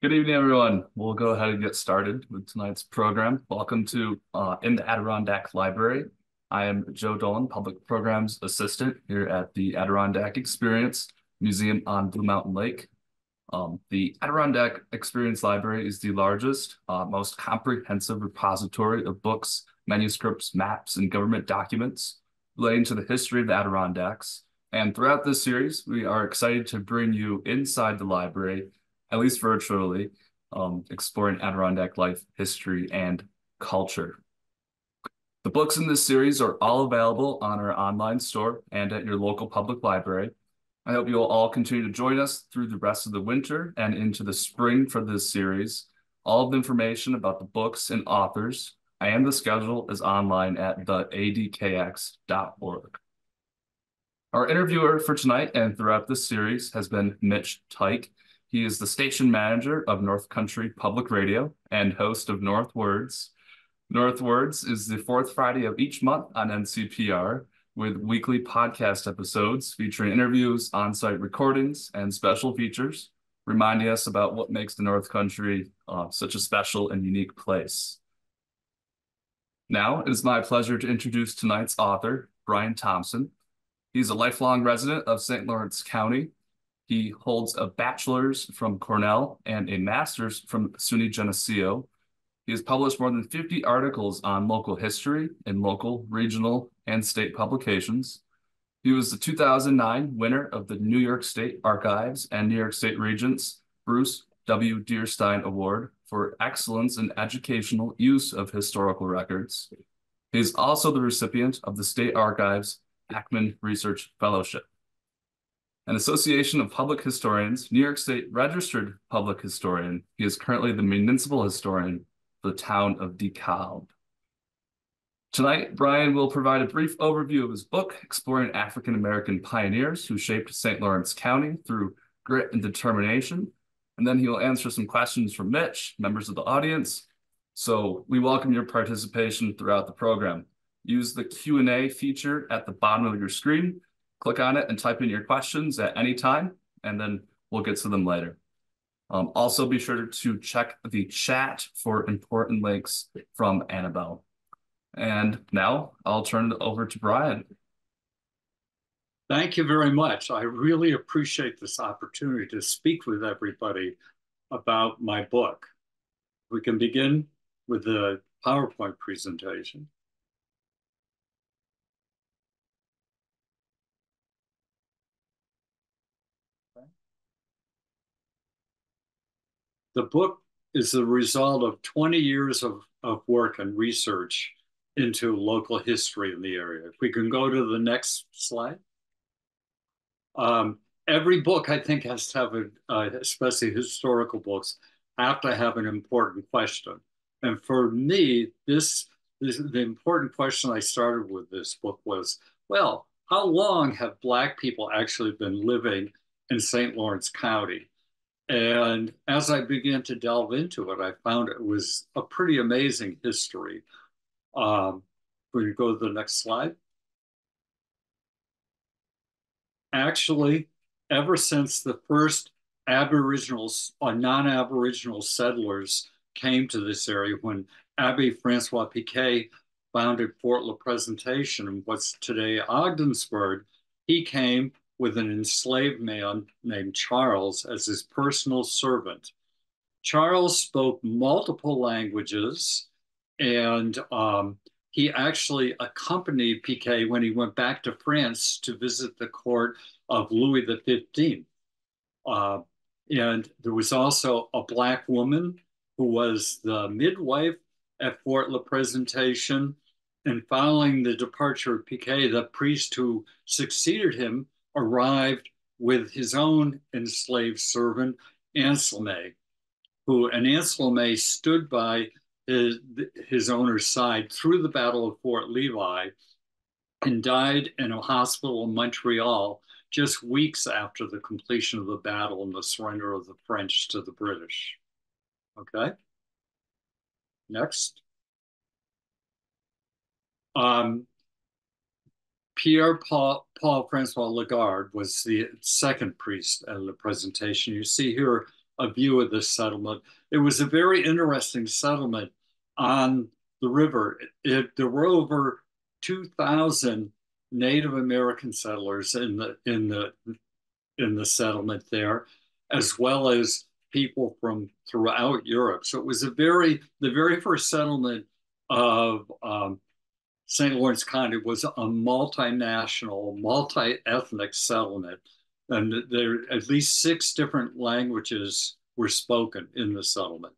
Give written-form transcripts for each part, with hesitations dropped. Good evening, everyone. We'll go ahead and get started with tonight's program. Welcome to In the Adirondack Library. I am Joe Dolan, Public Programs Assistant here at the Adirondack Experience Museum on Blue Mountain Lake. The Adirondack Experience Library is the largest, most comprehensive repository of books, manuscripts, maps, and government documents relating to the history of the Adirondacks. And throughout this series, we are excited to bring you inside the library, at least virtually, exploring Adirondack life, history, and culture. The books in this series are all available on our online store and at your local public library. I hope you will all continue to join us through the rest of the winter and into the spring for this series. All of the information about the books and authors and the schedule is online at theadkx.org. Our interviewer for tonight and throughout this series has been Mitch Teich. He is the station manager of North Country Public Radio and host of North Words. North Words is the fourth Friday of each month on NCPR, with weekly podcast episodes featuring interviews, on-site recordings, and special features, reminding us about what makes the North Country such a special and unique place. Now, it is my pleasure to introduce tonight's author, Bryan Thompson. He's a lifelong resident of St. Lawrence County. He holds a bachelor's from Cornell and a master's from SUNY Geneseo. He has published more than 50 articles on local history in local, regional, and state publications. He was the 2009 winner of the New York State Archives and New York State Regents Bruce W. Dierstein Award for excellence in educational use of historical records. He is also the recipient of the State Archives Ackman Research Fellowship. An Association of Public Historians, New York State Registered Public Historian. He is currently the municipal historian for the town of DeKalb. Tonight, Bryan will provide a brief overview of his book, exploring African-American pioneers who shaped St. Lawrence County through grit and determination. And then he will answer some questions from Mitch, members of the audience. So we welcome your participation throughout the program. Use the Q&A feature at the bottom of your screen. Click on it and type in your questions at any time, and then we'll get to them later. Also, be sure to check the chat for important links from Annabelle. And now I'll turn it over to Bryan. Thank you very much. I really appreciate this opportunity to speak with everybody about my book. We can begin with the PowerPoint presentation. The book is the result of 20 years of work and research into local history in the area. If we can go to the next slide. Every book, I think, has to have, especially historical books, have to have an important question. And for me, the important question I started with this book was, well, how long have Black people actually been living in St. Lawrence County? And as I began to delve into it, I found it was a pretty amazing history. Will you go to the next slide? Actually, ever since the first Aboriginals or non-Aboriginal settlers came to this area, when Abbé Francois Piquet founded Fort La Presentation in what's today Ogdensburg, he came with an enslaved man named Charles as his personal servant. Charles spoke multiple languages, and he actually accompanied Piquet when he went back to France to visit the court of Louis XV. And there was also a Black woman who was the midwife at Fort La Presentation. And following the departure of Piquet, the priest who succeeded him arrived with his own enslaved servant, Anselmé, and Anselmé stood by his owner's side through the Battle of Fort Levi and died in a hospital in Montreal just weeks after the completion of the battle and the surrender of the French to the British. Okay, next. Pierre Paul Francois Lagarde was the second priest at La Presentation. You see here a view of this settlement. It was a very interesting settlement on the river. There were over 2,000 Native American settlers in the settlement there, as well as people from throughout Europe. So it was the very first settlement of St. Lawrence County was a multinational, multi-ethnic settlement. And there at least 6 different languages were spoken in the settlement,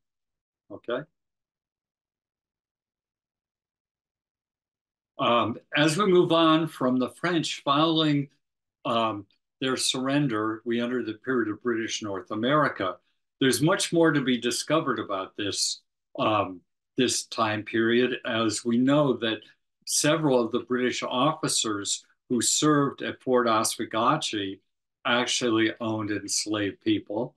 okay? As we move on from the French, following their surrender, we enter the period of British North America. There's much more to be discovered about this, this time period, as we know that several of the British officers who served at Fort Oswegatchie actually owned enslaved people.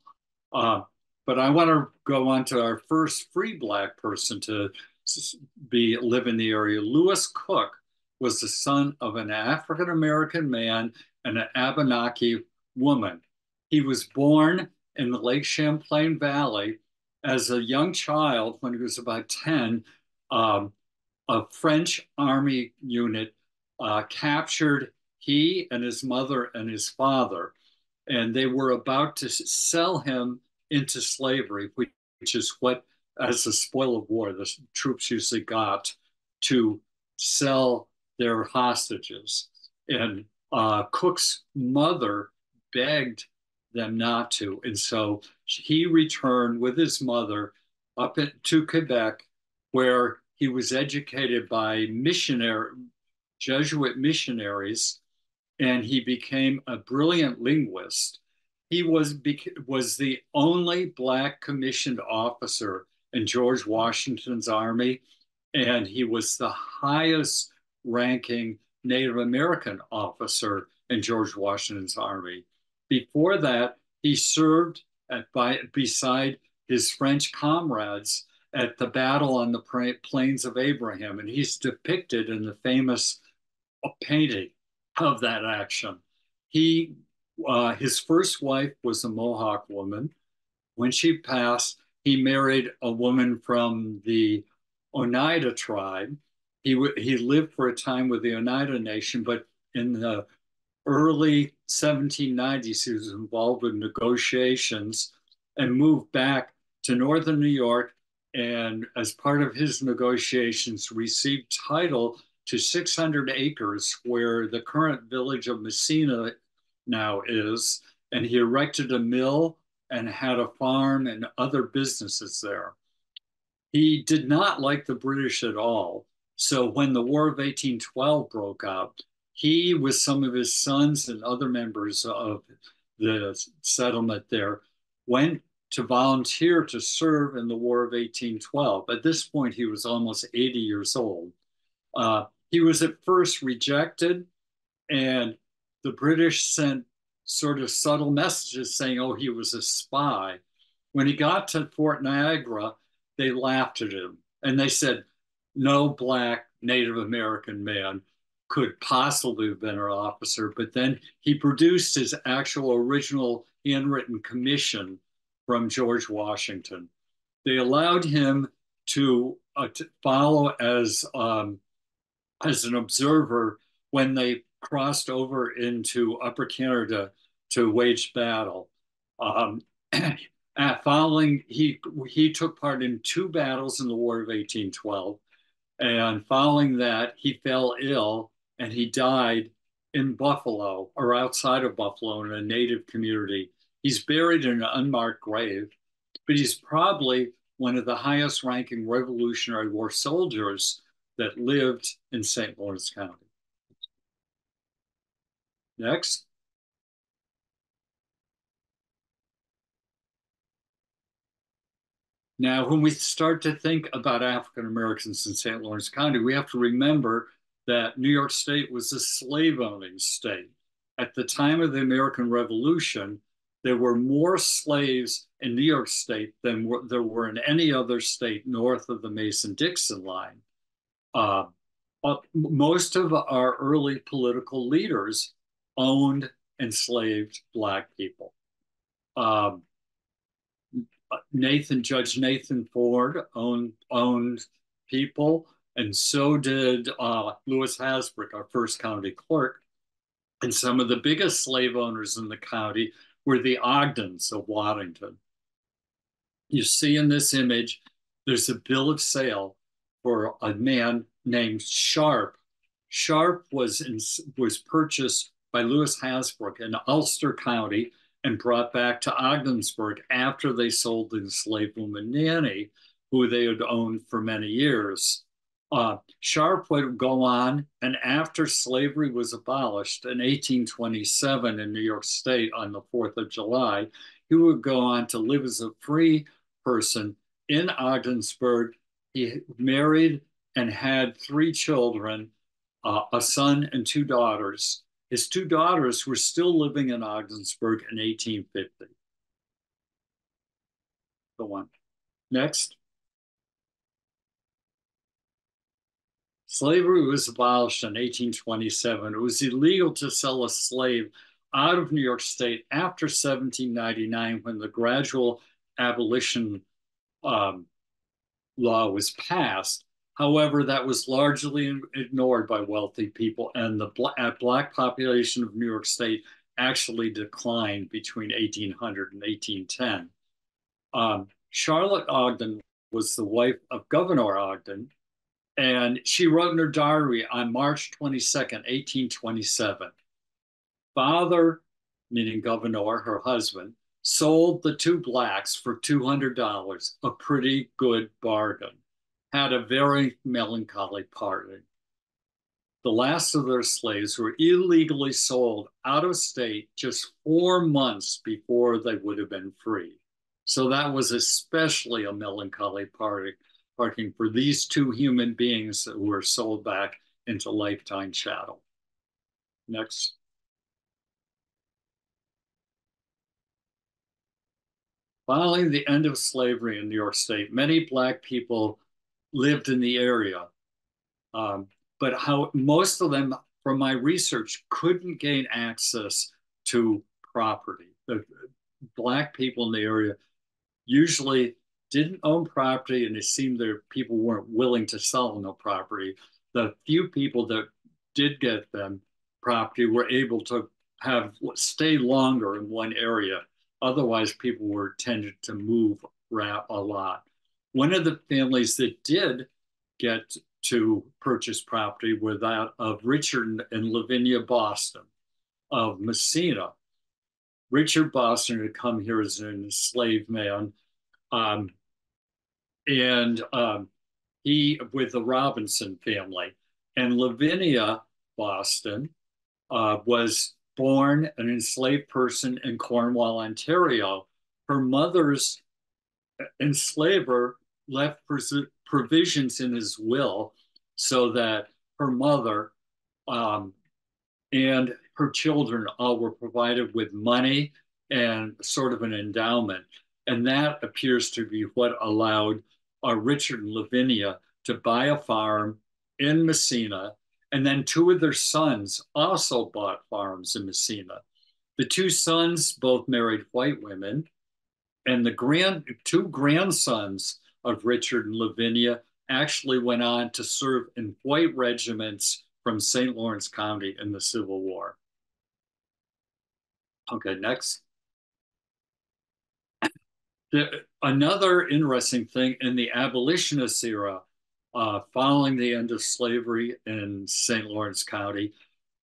But I want to go on to our first free Black person to live in the area. Lewis Cook was the son of an African-American man and an Abenaki woman. He was born in the Lake Champlain Valley. As a young child, when he was about 10, a French army unit captured he and his mother and his father, and they were about to sell him into slavery, which is what, as a spoil of war, the troops usually got to sell their hostages. And Cook's mother begged them not to. And so he returned with his mother up to Quebec, where he was educated by Jesuit missionaries, and he became a brilliant linguist. He was the only Black commissioned officer in George Washington's army, and he was the highest ranking Native American officer in George Washington's army. Before that, he served beside his French comrades at the battle on the Plains of Abraham, and he's depicted in the famous painting of that action. His first wife was a Mohawk woman. When she passed, he married a woman from the Oneida tribe. He lived for a time with the Oneida Nation, but in the early 1790s, he was involved with negotiations and moved back to northern New York, and as part of his negotiations, received title to 600 acres where the current village of Messina now is, and he erected a mill and had a farm and other businesses there. He did not like the British at all, so when the War of 1812 broke out, he, with some of his sons and other members of the settlement there, went to volunteer to serve in the War of 1812. At this point, he was almost 80 years old. He was at first rejected, and the British sent sort of subtle messages saying, oh, he was a spy. When he got to Fort Niagara, they laughed at him, and they said, no Black Native American man could possibly have been an officer. But then he produced his actual original handwritten commission from George Washington. They allowed him to follow as an observer when they crossed over into Upper Canada to wage battle. Following, he took part in 2 battles in the War of 1812, and following that, he fell ill and he died in Buffalo, or outside of Buffalo, in a Native community. He's buried in an unmarked grave, but he's probably one of the highest ranking Revolutionary War soldiers that lived in St. Lawrence County. Next. Now, when we start to think about African Americans in St. Lawrence County, we have to remember that New York State was a slave-owning state. At the time of the American Revolution, there were more slaves in New York State than there were in any other state north of the Mason-Dixon line. Most of our early political leaders owned enslaved Black people. Judge Nathan Ford owned people, and so did Lewis Hasbrook, our first county clerk. And some of the biggest slave owners in the county were the Ogdens of Waddington. You see in this image, there's a bill of sale for a man named Sharp. Sharp was purchased by Lewis Hasbrook in Ulster County and brought back to Ogdensburg after they sold the enslaved woman Nanny, who they had owned for many years. Sharp would go on, and after slavery was abolished in 1827 in New York State on the 4th of July, he would go on to live as a free person in Ogdensburg. He married and had three children, a son and two daughters. His two daughters were still living in Ogdensburg in 1850. Go on. Next. Slavery was abolished in 1827. It was illegal to sell a slave out of New York State after 1799, when the gradual abolition law was passed. However, that was largely ignored by wealthy people, and the Black population of New York State actually declined between 1800 and 1810. Charlotte Ogden was the wife of Gouverneur Ogden, and she wrote in her diary on March 22nd, 1827, "Father," meaning Gouverneur, her husband, "sold the two blacks for $200, a pretty good bargain. Had a very melancholy parting. The last of their slaves were illegally sold out of state just 4 months before they would have been free." So that was especially a melancholy parting for these two human beings that were sold back into lifetime chattel. Next. Following the end of slavery in New York State, many Black people lived in the area, but how most of them, from my research, couldn't gain access to property. The Black people in the area usually didn't own property, and it seemed that people weren't willing to sell no property. The few people that did get them property were able to stay longer in one area. Otherwise, people were tended to move around a lot. One of the families that did get to purchase property were that of Richard and Lavinia Boston of Messina. Richard Boston had come here as an enslaved man, he with the Robinson family. And Lavinia Boston was born an enslaved person in Cornwall, Ontario. Her mother's enslaver left provisions in his will so that her mother and her children all were provided with money and sort of an endowment. And that appears to be what allowed Richard and Lavinia to buy a farm in Messina. And then two of their sons also bought farms in Messina. The two sons both married white women, and the two grandsons of Richard and Lavinia actually went on to serve in white regiments from St. Lawrence County in the Civil War. Okay, next. Another interesting thing in the abolitionist era, following the end of slavery in St. Lawrence County,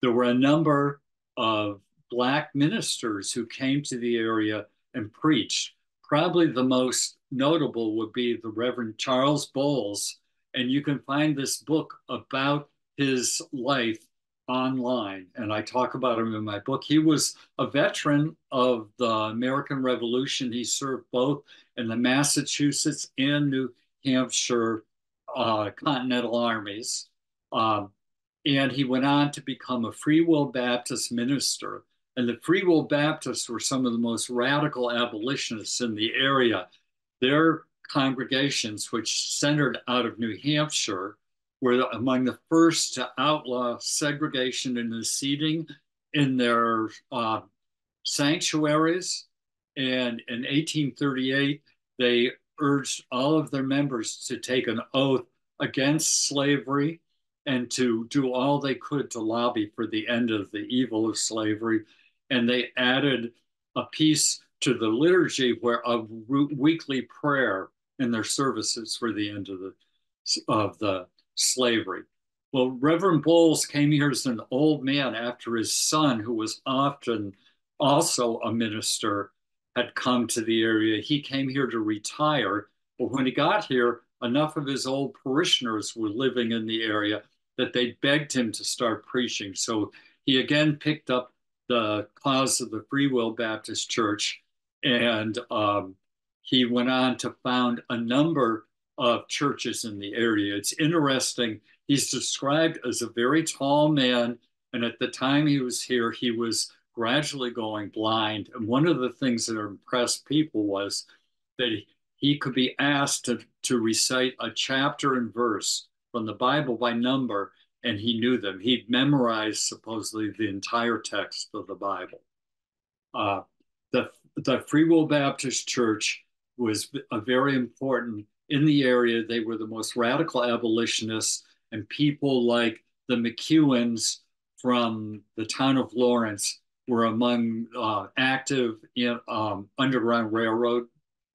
there were a number of Black ministers who came to the area and preached. Probably the most notable would be the Reverend Charles Bowles. And you can find this book about his life online. And I talk about him in my book. He was a veteran of the American Revolution. He served both in the Massachusetts and New Hampshire Continental Armies. And he went on to become a Free Will Baptist minister. And the Free Will Baptists were some of the most radical abolitionists in the area. Their congregations, which centered out of New Hampshire, were among the first to outlaw segregation in the seating in their sanctuaries. And in 1838, They urged all of their members to take an oath against slavery and to do all they could to lobby for the end of the evil of slavery. And they added a piece to the liturgy where a weekly prayer in their services for the end of the slavery. Well, Reverend Bowles came here as an old man after his son, who was often also a minister, had come to the area. He came here to retire, but when he got here, enough of his old parishioners were living in the area that they begged him to start preaching. So he again picked up the cause of the Free Will Baptist Church, and he went on to found a number of churches in the area. It's interesting. He's described as a very tall man, and at the time he was here, he was gradually going blind. And one of the things that impressed people was that he could be asked to recite a chapter and verse from the Bible by number, and he knew them. He'd memorized supposedly the entire text of the Bible. The Free Will Baptist Church was a very important in the area. They were the most radical abolitionists, and people like the McEwens from the town of Lawrence were among active in, Underground Railroad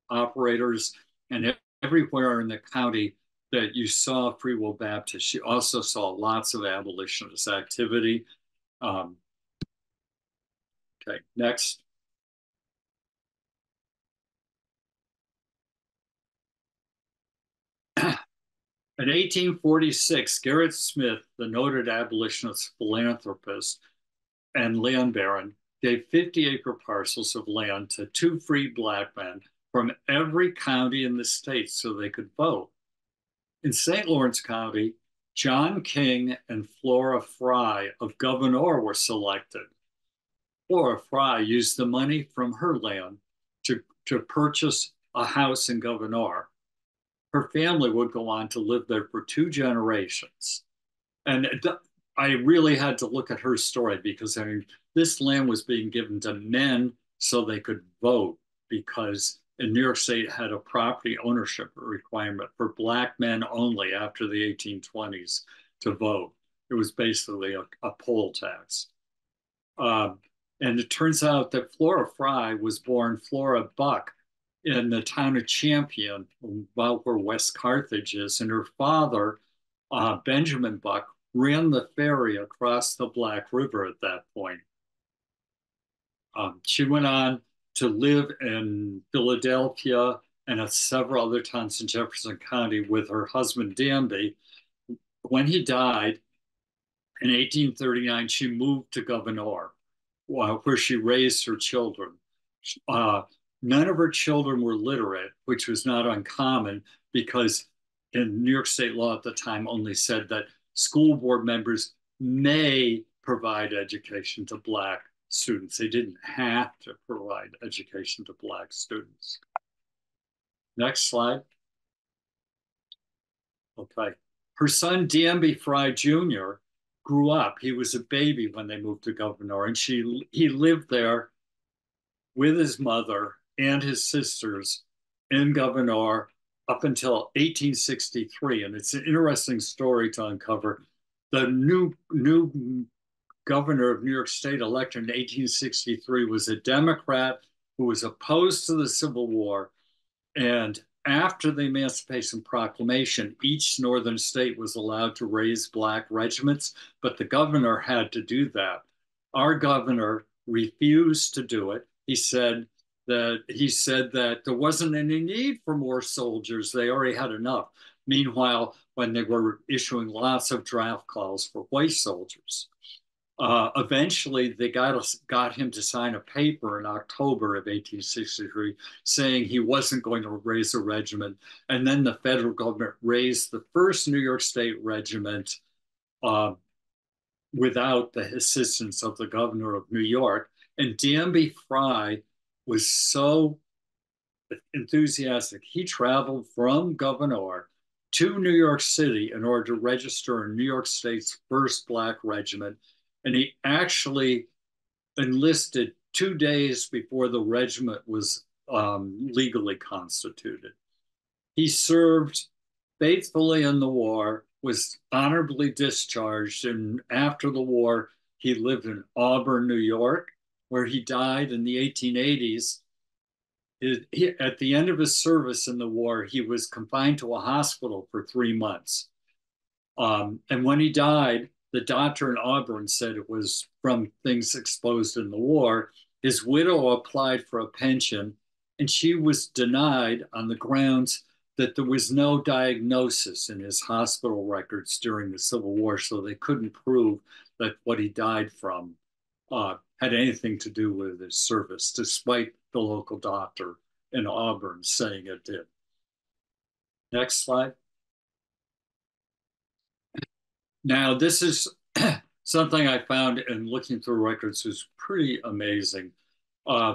operators, and everywhere in the county that you saw Free Will Baptist, you also saw lots of abolitionist activity. Okay, next. In 1846, Garrett Smith, the noted abolitionist philanthropist and land baron, gave 50-acre parcels of land to two free black men from every county in the state so they could vote. In St. Lawrence County, John King and Flora Fry of Gouverneur were selected. Flora Fry used the money from her land to purchase a house in Gouverneur. Her family would go on to live there for two generations. And I really had to look at her story because, I mean, this land was being given to men so they could vote, because in New York State had a property ownership requirement for black men only after the 1820s to vote. It was basically a poll tax. And it turns out that Flora Fry was born Flora Buck in the town of Champion, about where West Carthage is, and her father, Benjamin Buck, ran the ferry across the Black River at that point. She went on to live in Philadelphia and at several other towns in Jefferson County with her husband, Danby. When he died in 1839, she moved to Gouverneur, where she raised her children. None of her children were literate, which was not uncommon, because in New York State law at the time only said that school board members may provide education to Black students. They didn't have to provide education to Black students. Next slide. Okay. Her son, Danby Fry Jr., grew up. He was a baby when they moved to Gouverneur, and he lived there with his mother and his sisters in Gouverneur up until 1863. And it's an interesting story to uncover. The new governor of New York State elected in 1863 was a Democrat who was opposed to the Civil War. And after the Emancipation Proclamation, each northern state was allowed to raise Black regiments, but the governor had to do that. Our governor refused to do it. He said that there wasn't any need for more soldiers. They already had enough. Meanwhile, when they were issuing lots of draft calls for white soldiers, eventually they got him to sign a paper in October of 1863 saying he wasn't going to raise a regiment. And then the federal government raised the first New York State regiment without the assistance of the governor of New York. And Danby Fry was so enthusiastic. He traveled from Gouverneur to New York City in order to register in New York State's first Black regiment. And he actually enlisted 2 days before the regiment was legally constituted. He served faithfully in the war, was honorably discharged, and after the war, he lived in Auburn, New York, where he died in the 1880s. At the end of his service in the war, he was confined to a hospital for 3 months. And when he died, the doctor in Auburn said it was from things exposed in the war. His widow applied for a pension, and she was denied on the grounds that there was no diagnosis in his hospital records during the Civil War, so they couldn't prove that what he died from had anything to do with his service, despite the local doctor in Auburn saying it did. Next slide. Now, this is something I found in looking through records was pretty amazing. The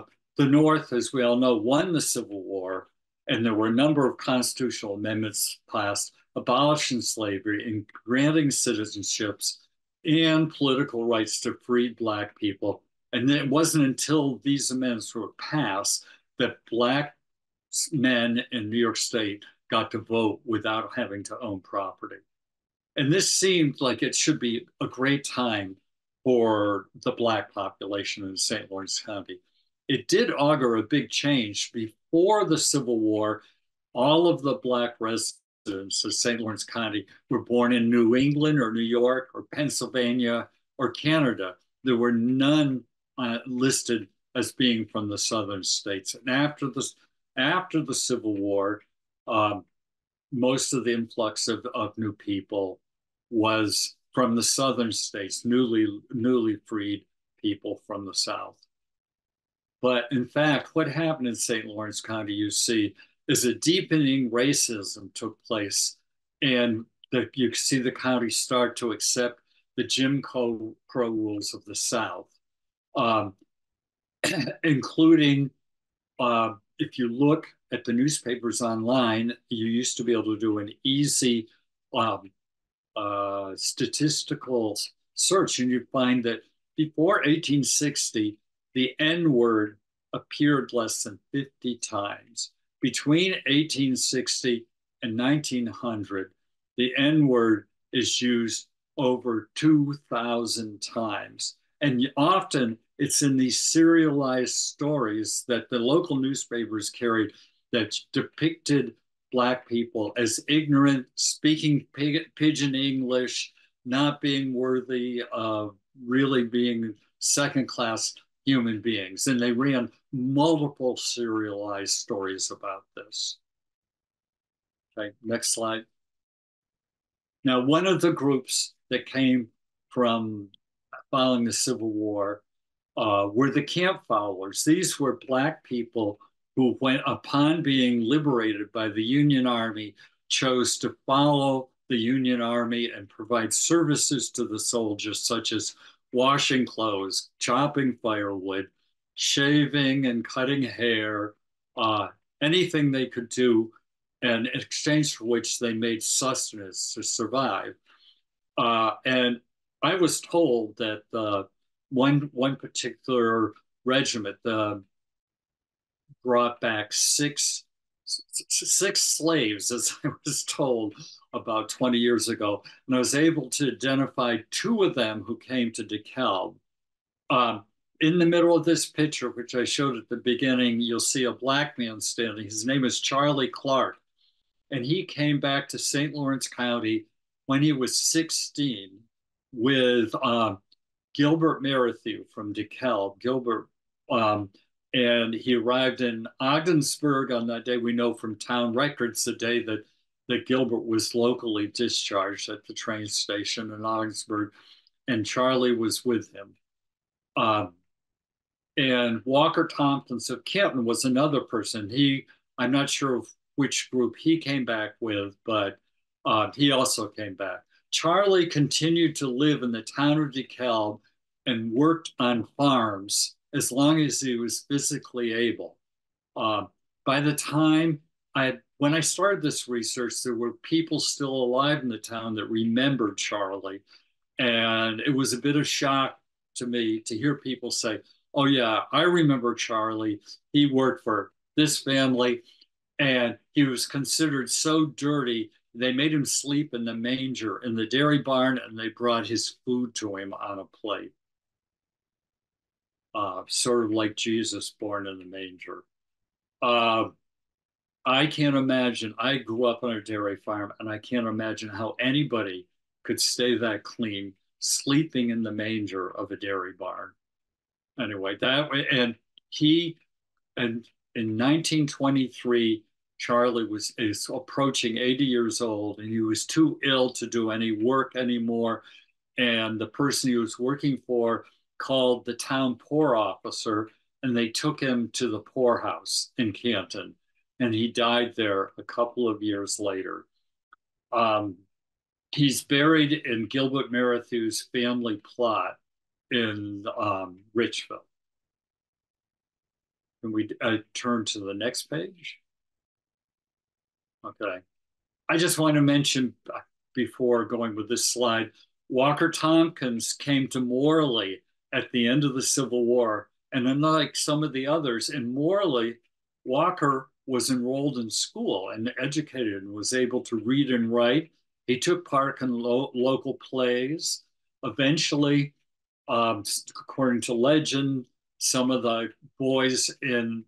North, as we all know, won the Civil War, and there were a number of constitutional amendments passed, abolishing slavery and granting citizenships and political rights to free Black people. And it wasn't until these amendments were passed that Black men in New York State got to vote without having to own property. And this seemed like it should be a great time for the Black population in St. Lawrence County. It did augur a big change. Before the Civil War, all of the Black residents of St. Lawrence County were born in New England or New York or Pennsylvania or Canada. There were none listed as being from the southern states. And after the Civil War, most of the influx of new people was from the southern states, newly freed people from the South. But in fact, what happened in St. Lawrence County, you see, is a deepening racism took place. And you see the county start to accept the Jim Crow rules of the South, including, if you look at the newspapers online, you used to be able to do an easy statistical search, and you find that before 1860, the N-word appeared less than 50 times. Between 1860 and 1900, the N-word is used over 2,000 times. And often it's in these serialized stories that the local newspapers carried that depicted Black people as ignorant, speaking pidgin English, not being worthy of really being second-class human beings. And they ran multiple serialized stories about this. Okay, next slide. Now, one of the groups that came from following the Civil War were the camp followers. These were Black people who, went upon being liberated by the Union Army, chose to follow the Union Army and provide services to the soldiers, such as washing clothes, chopping firewood, shaving and cutting hair, anything they could do, and in exchange for which they made sustenance to survive. And I was told that one particular regiment brought back six slaves, as I was told about 20 years ago. And I was able to identify two of them who came to DeKalb. In the middle of this picture, which I showed at the beginning, you'll see a Black man standing. His name is Charlie Clark. And he came back to St. Lawrence County when he was 16 with Gilbert Merrithew from DeKalb. Gilbert, and he arrived in Ogdensburg on that day. We know from town records the day that Gilbert was locally discharged at the train station in Ogdensburg, and Charlie was with him. And Walker Tompkins of Canton was another person. I'm not sure which group he came back with, but he also came back. Charlie continued to live in the town of DeKalb and worked on farms as long as he was physically able. By the time when I started this research, there were people still alive in the town that remembered Charlie. And it was a bit of shock to me to hear people say, oh yeah, I remember Charlie. He worked for this family, and he was considered so dirty, they made him sleep in the manger in the dairy barn, and they brought his food to him on a plate. Sort of like Jesus born in the manger. I can't imagine. I grew up on a dairy farm, and I can't imagine how anybody could stay that clean, sleeping in the manger of a dairy barn. Anyway, that way, and he, and in 1923, Charlie is approaching 80 years old, and he was too ill to do any work anymore. And the person he was working for called the town poor officer, and they took him to the poorhouse in Canton. And he died there a couple of years later. He's buried in Gilbert Merithew's family plot in Richville. Can we turn to the next page? Okay. I just want to mention, before going with this slide, Walker Tompkins came to Morley at the end of the Civil War. And unlike some of the others, in Morley, Walker was enrolled in school and educated and was able to read and write. He took part in local plays. Eventually, according to legend, some of the boys in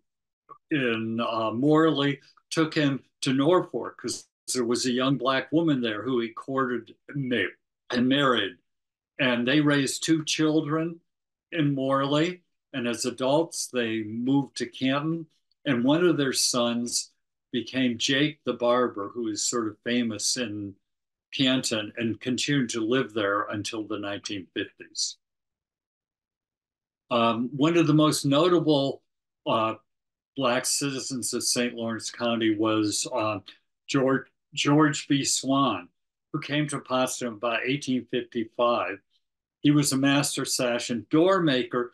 Morley took him to Norfolk because there was a young Black woman there who he courted and married. And they raised two children in Morley. And as adults, they moved to Canton. And one of their sons became Jake the Barber, who is sort of famous in Canton and continued to live there until the 1950s. One of the most notable Black citizens of St. Lawrence County was George B. Swan, who came to Potsdam by 1855. He was a master sash and door maker,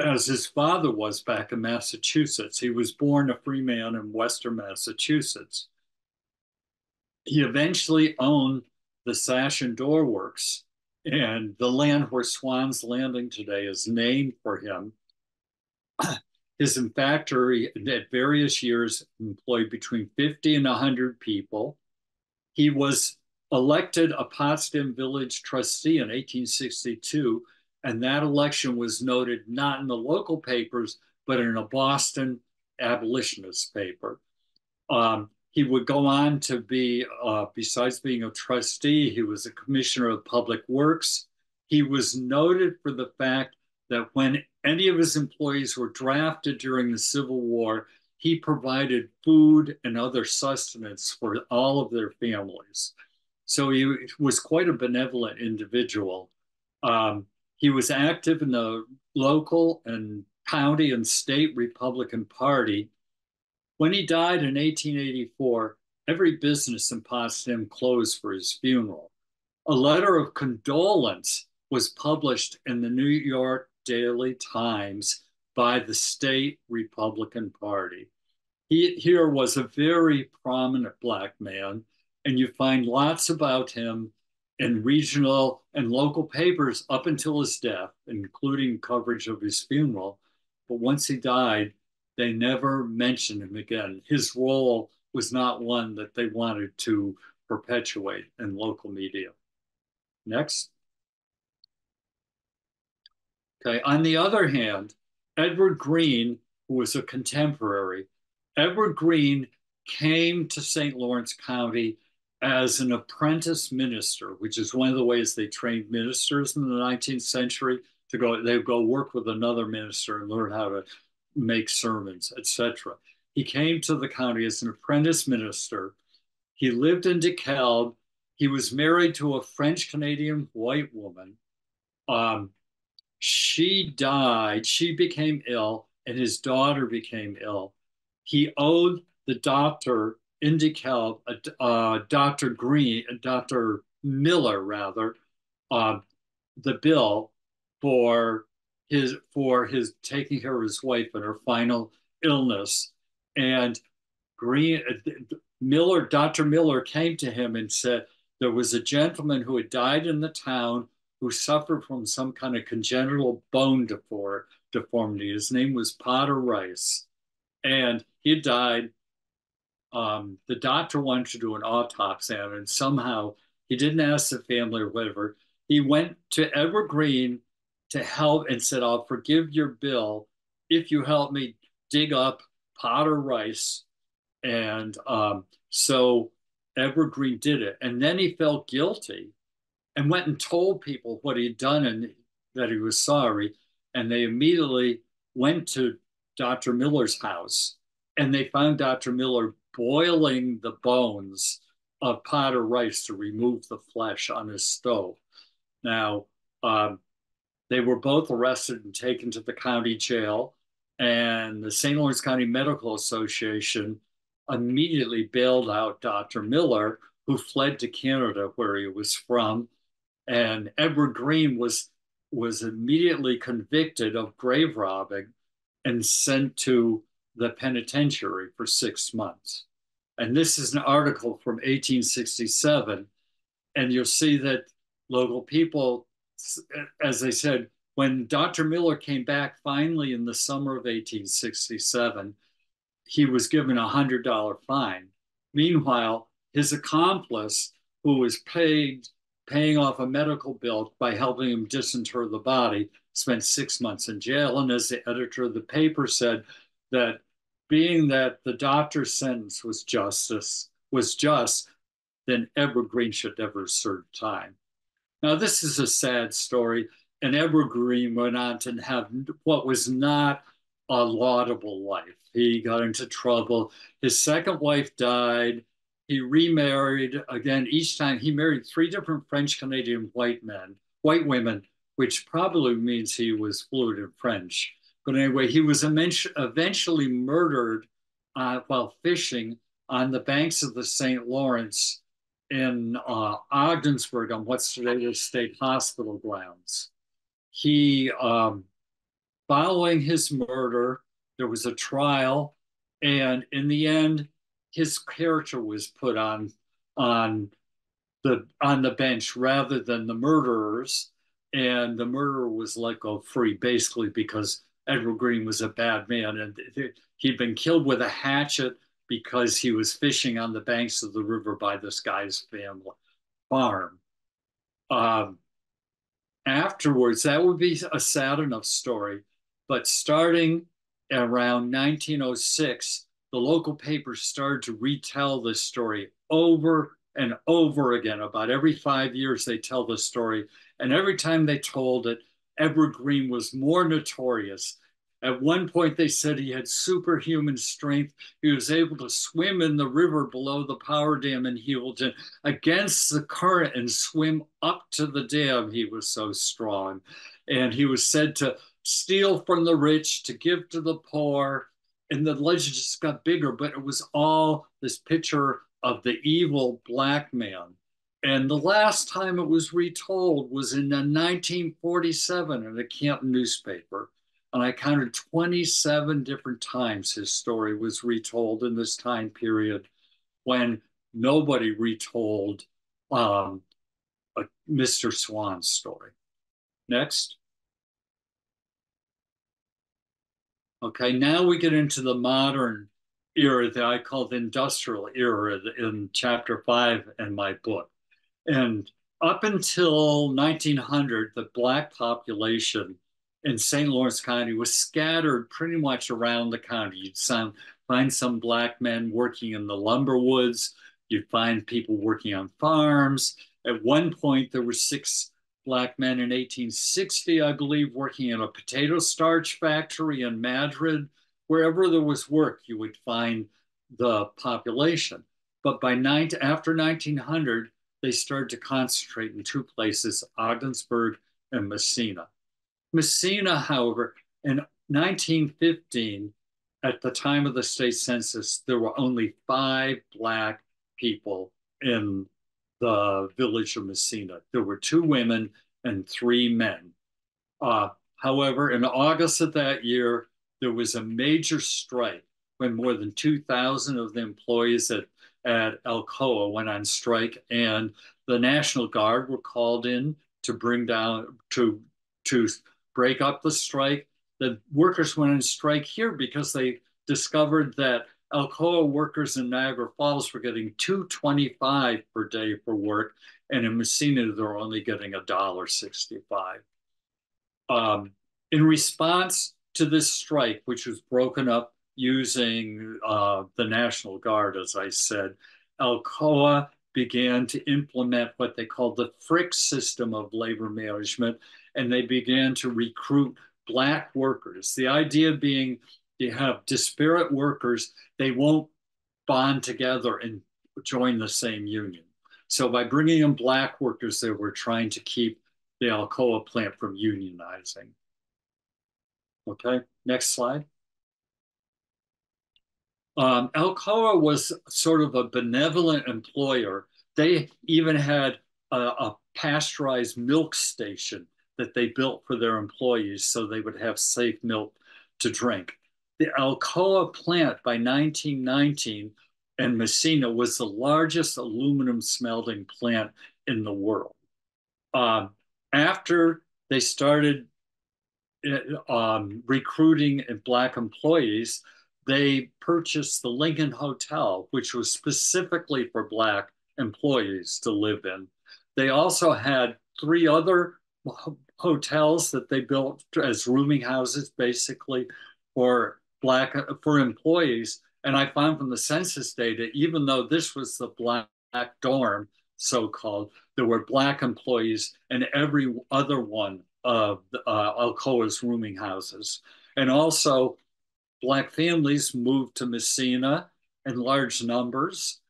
as his father was back in Massachusetts. He was born a free man in Western Massachusetts. He eventually owned the Sash and Door Works, and the land where Swan's Landing today is named for him. His factory at various years employed between 50 and 100 people. He was elected a Potsdam Village trustee in 1862, and that election was noted not in the local papers, but in a Boston abolitionist paper. He would go on to be, besides being a trustee, he was a commissioner of public works. He was noted for the fact that when any of his employees were drafted during the Civil War, he provided food and other sustenance for all of their families. So he was quite a benevolent individual. He was active in the local and county and state Republican Party. When he died in 1884, every business in Potsdam closed for his funeral. A letter of condolence was published in the New York Daily Times by the state Republican Party. He here was a very prominent Black man, and you find lots about him in regional and local papers up until his death, including coverage of his funeral. But once he died, they never mentioned him again. His role was not one that they wanted to perpetuate in local media. Next. Okay, on the other hand, Edward Green, who was a contemporary, Edward Green came to St. Lawrence County as an apprentice minister, which is one of the ways they trained ministers in the 19th century to go, they would go work with another minister and learn how to make sermons, etc. He came to the county as an apprentice minister. He lived in DeKalb. He was married to a French-Canadian white woman. She died, she became ill, and his daughter became ill. He owed the doctor in DeKalb, Dr. Green, Dr. Miller rather, the bill for his taking care of his wife and her final illness. And Dr. Miller came to him and said, there was a gentleman who had died in the town who suffered from some kind of congenital bone deformity. His name was Potter Rice. And he died. The doctor wanted to do an autopsy on him, and somehow he didn't ask the family or whatever. He went to Edward Green to help and said, I'll forgive your bill if you help me dig up Potter Rice. And so Edward Green did it. And then he felt guilty and went and told people what he'd done and that he was sorry. And they immediately went to Dr. Miller's house, and they found Dr. Miller boiling the bones of Potter Rice to remove the flesh on his stove. Now, they were both arrested and taken to the county jail, and the St. Lawrence County Medical Association immediately bailed out Dr. Miller, who fled to Canada, where he was from. And Edward Green was immediately convicted of grave robbing and sent to the penitentiary for 6 months. And this is an article from 1867. And you'll see that local people, as I said, when Dr. Miller came back finally in the summer of 1867, he was given a $100 fine. Meanwhile, his accomplice, who was paying off a medical bill by helping him disinter the body, spent 6 months in jail. And as the editor of the paper said, that being that the doctor's sentence was just, then Edward Green should never serve time. Now, this is a sad story, and Edward Green went on to have what was not a laudable life. He got into trouble. His second wife died. He remarried again. Each time he married 3 different French-Canadian white women, which probably means he was fluent in French. But anyway, he was eventually murdered while fishing on the banks of the St. Lawrence in Ogdensburg, on what's today the state hospital grounds. He, following his murder, there was a trial, and in the end, his character was put on the bench rather than the murderers, and the murderer was let go free, basically because Edward Green was a bad man, and he'd been killed with a hatchet because he was fishing on the banks of the river by this guy's family farm. Afterwards, that would be a sad enough story, but starting around 1906, the local papers started to retell this story over and over again. About every 5 years, they tell this story, and every time they told it, Edward Green was more notorious. At one point, they said he had superhuman strength. He was able to swim in the river below the power dam in Healdton against the current and swim up to the dam. He was so strong. And he was said to steal from the rich, to give to the poor. And the legend just got bigger, but it was all this picture of the evil black man. And the last time it was retold was in 1947 in a Canton newspaper. And I counted 27 different times his story was retold in this time period when nobody retold Mr. Swan's story. Next. Okay, now we get into the modern era that I call the industrial era in chapter 5 in my book. And up until 1900, the Black population in St. Lawrence County was scattered pretty much around the county. You'd find some Black men working in the lumber woods. You'd find people working on farms. At one point, there were 6 Black men in 1860, I believe, working in a potato starch factory in Madrid. Wherever there was work, you would find the population. But after 1900, they started to concentrate in 2 places, Ogdensburg and Messina. Messina, however, in 1915, at the time of the state census, there were only 5 Black people in the village of Messina. There were 2 women and 3 men. However, in August of that year, there was a major strike when more than 2,000 of the employees at Alcoa went on strike, and the National Guard were called in to break up the strike. The workers went on strike here because they discovered that Alcoa workers in Niagara Falls were getting $2.25 per day for work, and in Messina, they're only getting $1.65. In response to this strike, which was broken up using the National Guard, as I said, Alcoa began to implement what they called the Frick system of labor management, and they began to recruit Black workers. The idea being you have disparate workers, they won't bond together and join the same union. So by bringing in Black workers, they were trying to keep the Alcoa plant from unionizing. Okay, next slide. Alcoa was sort of a benevolent employer. They even had a pasteurized milk station that they built for their employees so they would have safe milk to drink. The Alcoa plant by 1919 in Messina was the largest aluminum smelting plant in the world. After they started recruiting Black employees, they purchased the Lincoln Hotel, which was specifically for Black employees to live in. They also had three other hotels that they built as rooming houses, basically, for Black, for employees. And I found from the census data, even though this was the Black dorm, so-called, there were Black employees in every other one of Alcoa's rooming houses. And also, Black families moved to Messina in large numbers,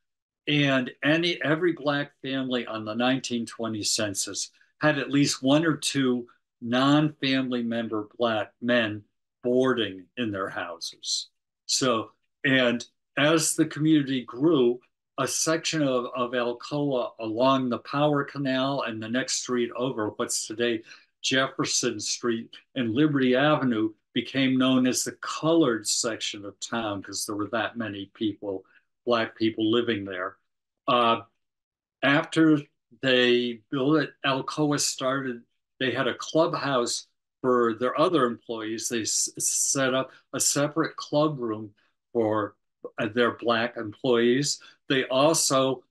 and every Black family on the 1920 census had at least one or two non-family member Black men boarding in their houses. So, and as the community grew, a section of Alcoa along the Power Canal and the next street over, what's today Jefferson Street and Liberty Avenue, became known as the colored section of town because there were that many people, Black people, living there. After they built it, Alcoa started, they had a clubhouse for their other employees. They set up a separate club room for their Black employees. They also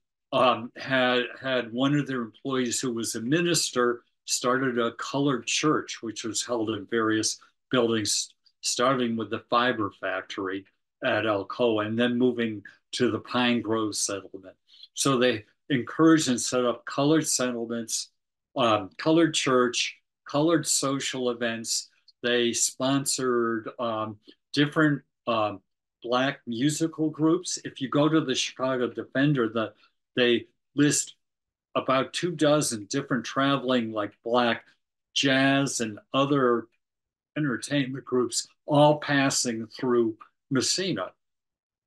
had one of their employees who was a minister started a colored church, which was held in various buildings, starting with the fiber factory at Alcoa and then moving to the Pine Grove settlement. So they encouraged and set up colored settlements, colored church, colored social events. They sponsored different Black musical groups. If you go to the Chicago Defender, they list about 2 dozen different traveling like Black jazz and other entertainment groups, all passing through Messina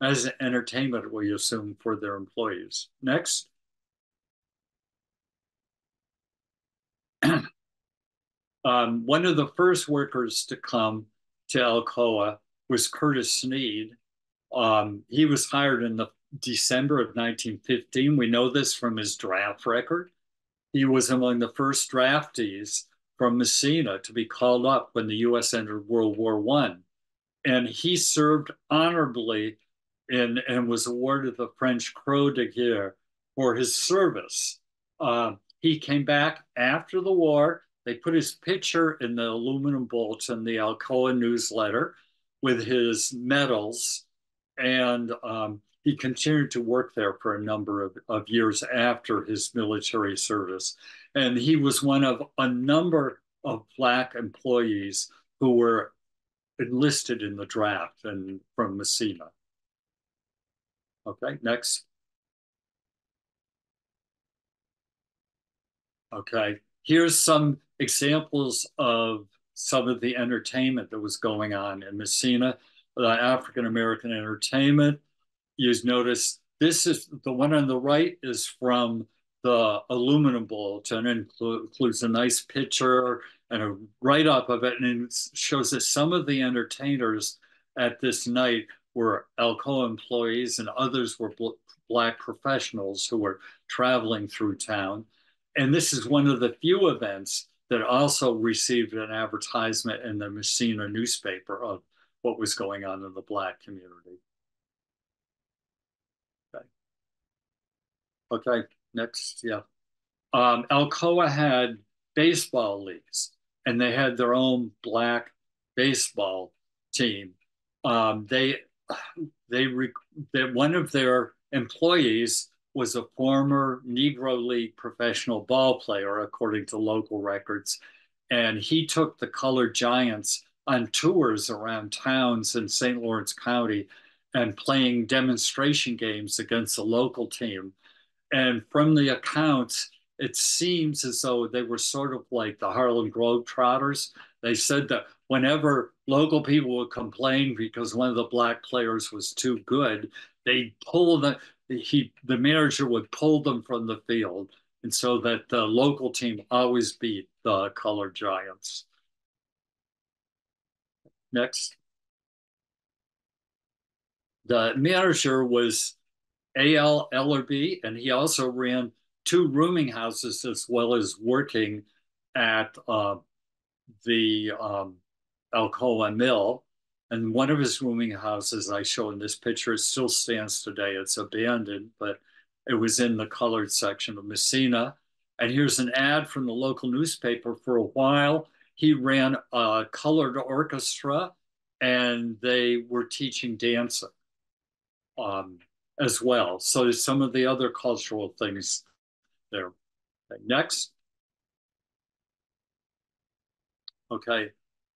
as an entertainment, we assume, for their employees. Next. One of the first workers to come to Alcoa was Curtis Sneed. He was hired in the December of 1915. We know this from his draft record. He was among the first draftees from Messina to be called up when the U.S. entered World War I. And he served honorably and was awarded the French Croix de Guerre for his service. He came back after the war. They put his picture in the aluminum bulletin, the Alcoa newsletter, with his medals. And he continued to work there for a number of years after his military service. And he was one of a number of Black employees who were enlisted in the draft and from Messina. Okay, next. Okay, here's some examples of some of the entertainment that was going on in Messina, the African-American entertainment. You notice this is the one on the right is from the aluminum bulletin, and includes a nice picture and a write-up of it, and it shows that some of the entertainers at this night were Alcoa employees and others were Black professionals who were traveling through town. And this is one of the few events that also received an advertisement in the Messina newspaper of what was going on in the Black community. Okay. Okay, next, yeah. Alcoa had baseball leagues, and they had their own Black baseball team. One of their employees was a former Negro League professional ball player, according to local records. And he took the Colored Giants on tours around towns in St. Lawrence County and playing demonstration games against the local team. And from the accounts, it seems as though they were sort of like the Harlem Globetrotters. They said that whenever local people would complain because one of the Black players was too good, they'd pull the manager would pull them from the field, and so that the local team always beat the Colored Giants. Next. The manager was A.L. Ellerby, and he also ran two rooming houses as well as working at the Alcoa Mill. And one of his rooming houses I show in this picture, it still stands today. It's abandoned, but it was in the colored section of Messina. And here's an ad from the local newspaper. For a while, he ran a colored orchestra, and they were teaching dancing as well. So there's some of the other cultural things there. Okay, next. Okay.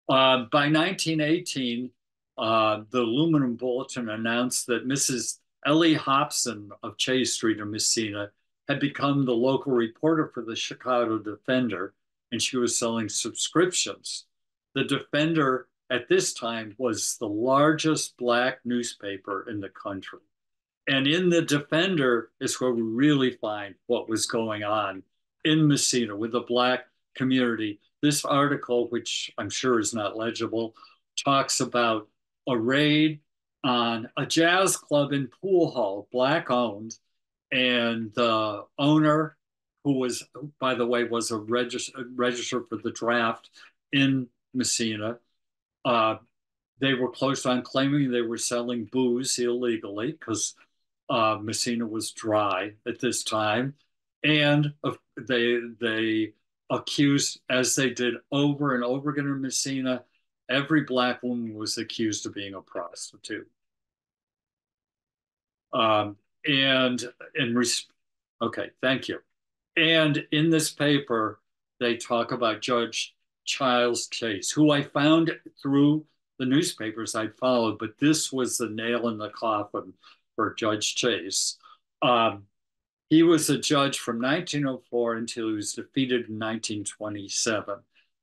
By 1918, the Aluminum Bulletin announced that Mrs. Ellie Hobson of Chase Street in Messina had become the local reporter for the Chicago Defender, and she was selling subscriptions. The Defender at this time was the largest Black newspaper in the country. And in the Defender is where we really find what was going on in Messina with the Black community. This article, which I'm sure is not legible, talks about a raid on a jazz club in Poole Hall, Black owned, and the owner, who was, by the way, was a register for the draft in Messina. They were close on claiming they were selling booze illegally because Messina was dry at this time. And they accused, as they did over and over again in Messina, every Black woman was accused of being a prostitute. Okay, thank you. And in this paper, they talk about Judge Childs Chase, who I found through the newspapers I followed, but this was the nail in the coffin for Judge Chase. He was a judge from 1904 until he was defeated in 1927.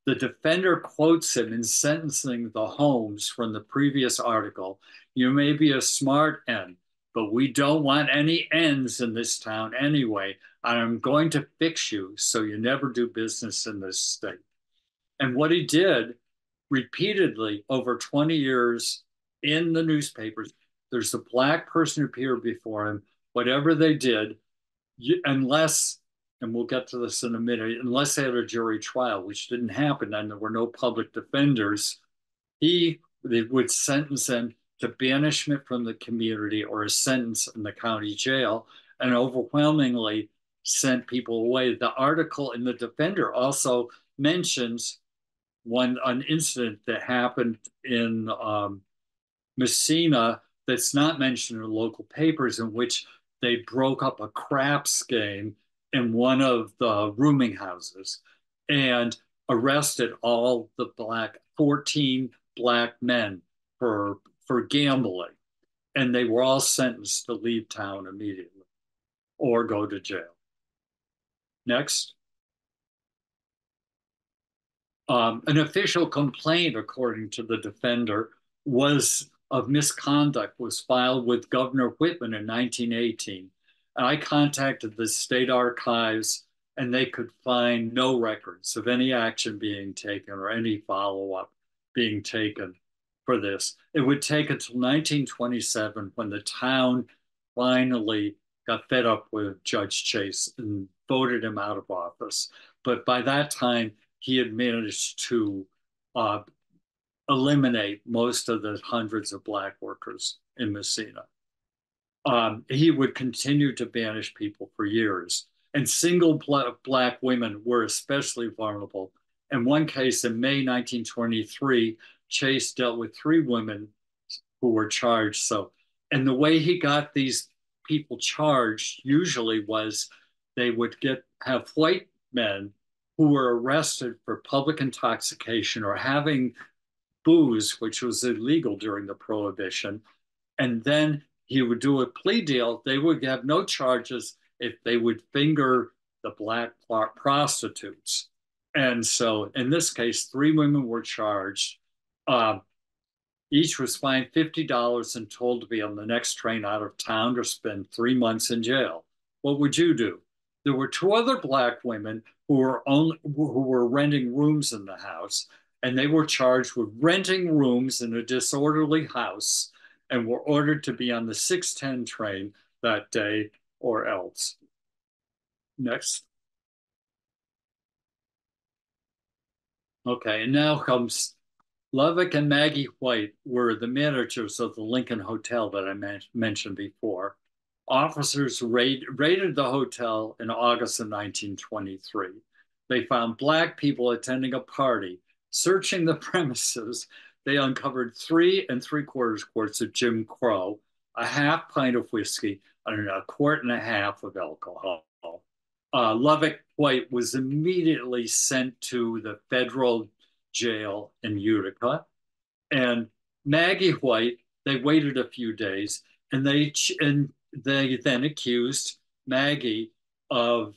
The Defender quotes him in sentencing the Holmes from the previous article. You may be a smart N, but we don't want any N's in this town anyway. I'm going to fix you so you never do business in this state. And what he did repeatedly over 20 years in the newspapers, there's a Black person who appeared before him, whatever they did, unless, and we'll get to this in a minute, unless they had a jury trial, which didn't happen, and there were no public defenders, they would sentence them to banishment from the community or a sentence in the county jail, and overwhelmingly sent people away. The article in the Defender also mentions an incident that happened in Messina that's not mentioned in local papers, in which they broke up a craps game in one of the rooming houses and arrested all the 14 Black men for gambling. And they were all sentenced to leave town immediately or go to jail. Next. An official complaint, according to the Defender, of misconduct was filed with Governor Whitman in 1918. I contacted the state archives, and they could find no records of any action being taken or any follow-up being taken for this. It would take until 1927 when the town finally got fed up with Judge Chase and voted him out of office. But by that time, he had managed to eliminate most of the hundreds of black workers in Messina. He would continue to banish people for years. And single black women were especially vulnerable. In one case in May 1923, Chase dealt with 3 women who were charged. So, and the way he got these people charged usually was they would have white men who were arrested for public intoxication or having booze, which was illegal during the Prohibition. And then he would do a plea deal. They would have no charges if they would finger the black prostitutes. And so in this case, 3 women were charged. Each was fined $50 and told to be on the next train out of town or spend 3 months in jail. What would you do? There were 2 other black women who were renting rooms in the house, and they were charged with renting rooms in a disorderly house and were ordered to be on the 6:10 train that day or else. Next. Okay, and now comes Lovick and Maggie White were the managers of the Lincoln Hotel that I mentioned before. Officers raided the hotel in August of 1923. They found black people attending a party. Searching the premises, they uncovered 3 3/4 quarts of Jim Crow, a half pint of whiskey, and a quart and a half of alcohol. Lovick White was immediately sent to the federal jail in Utica. And Maggie White, they waited a few days, and they then accused Maggie of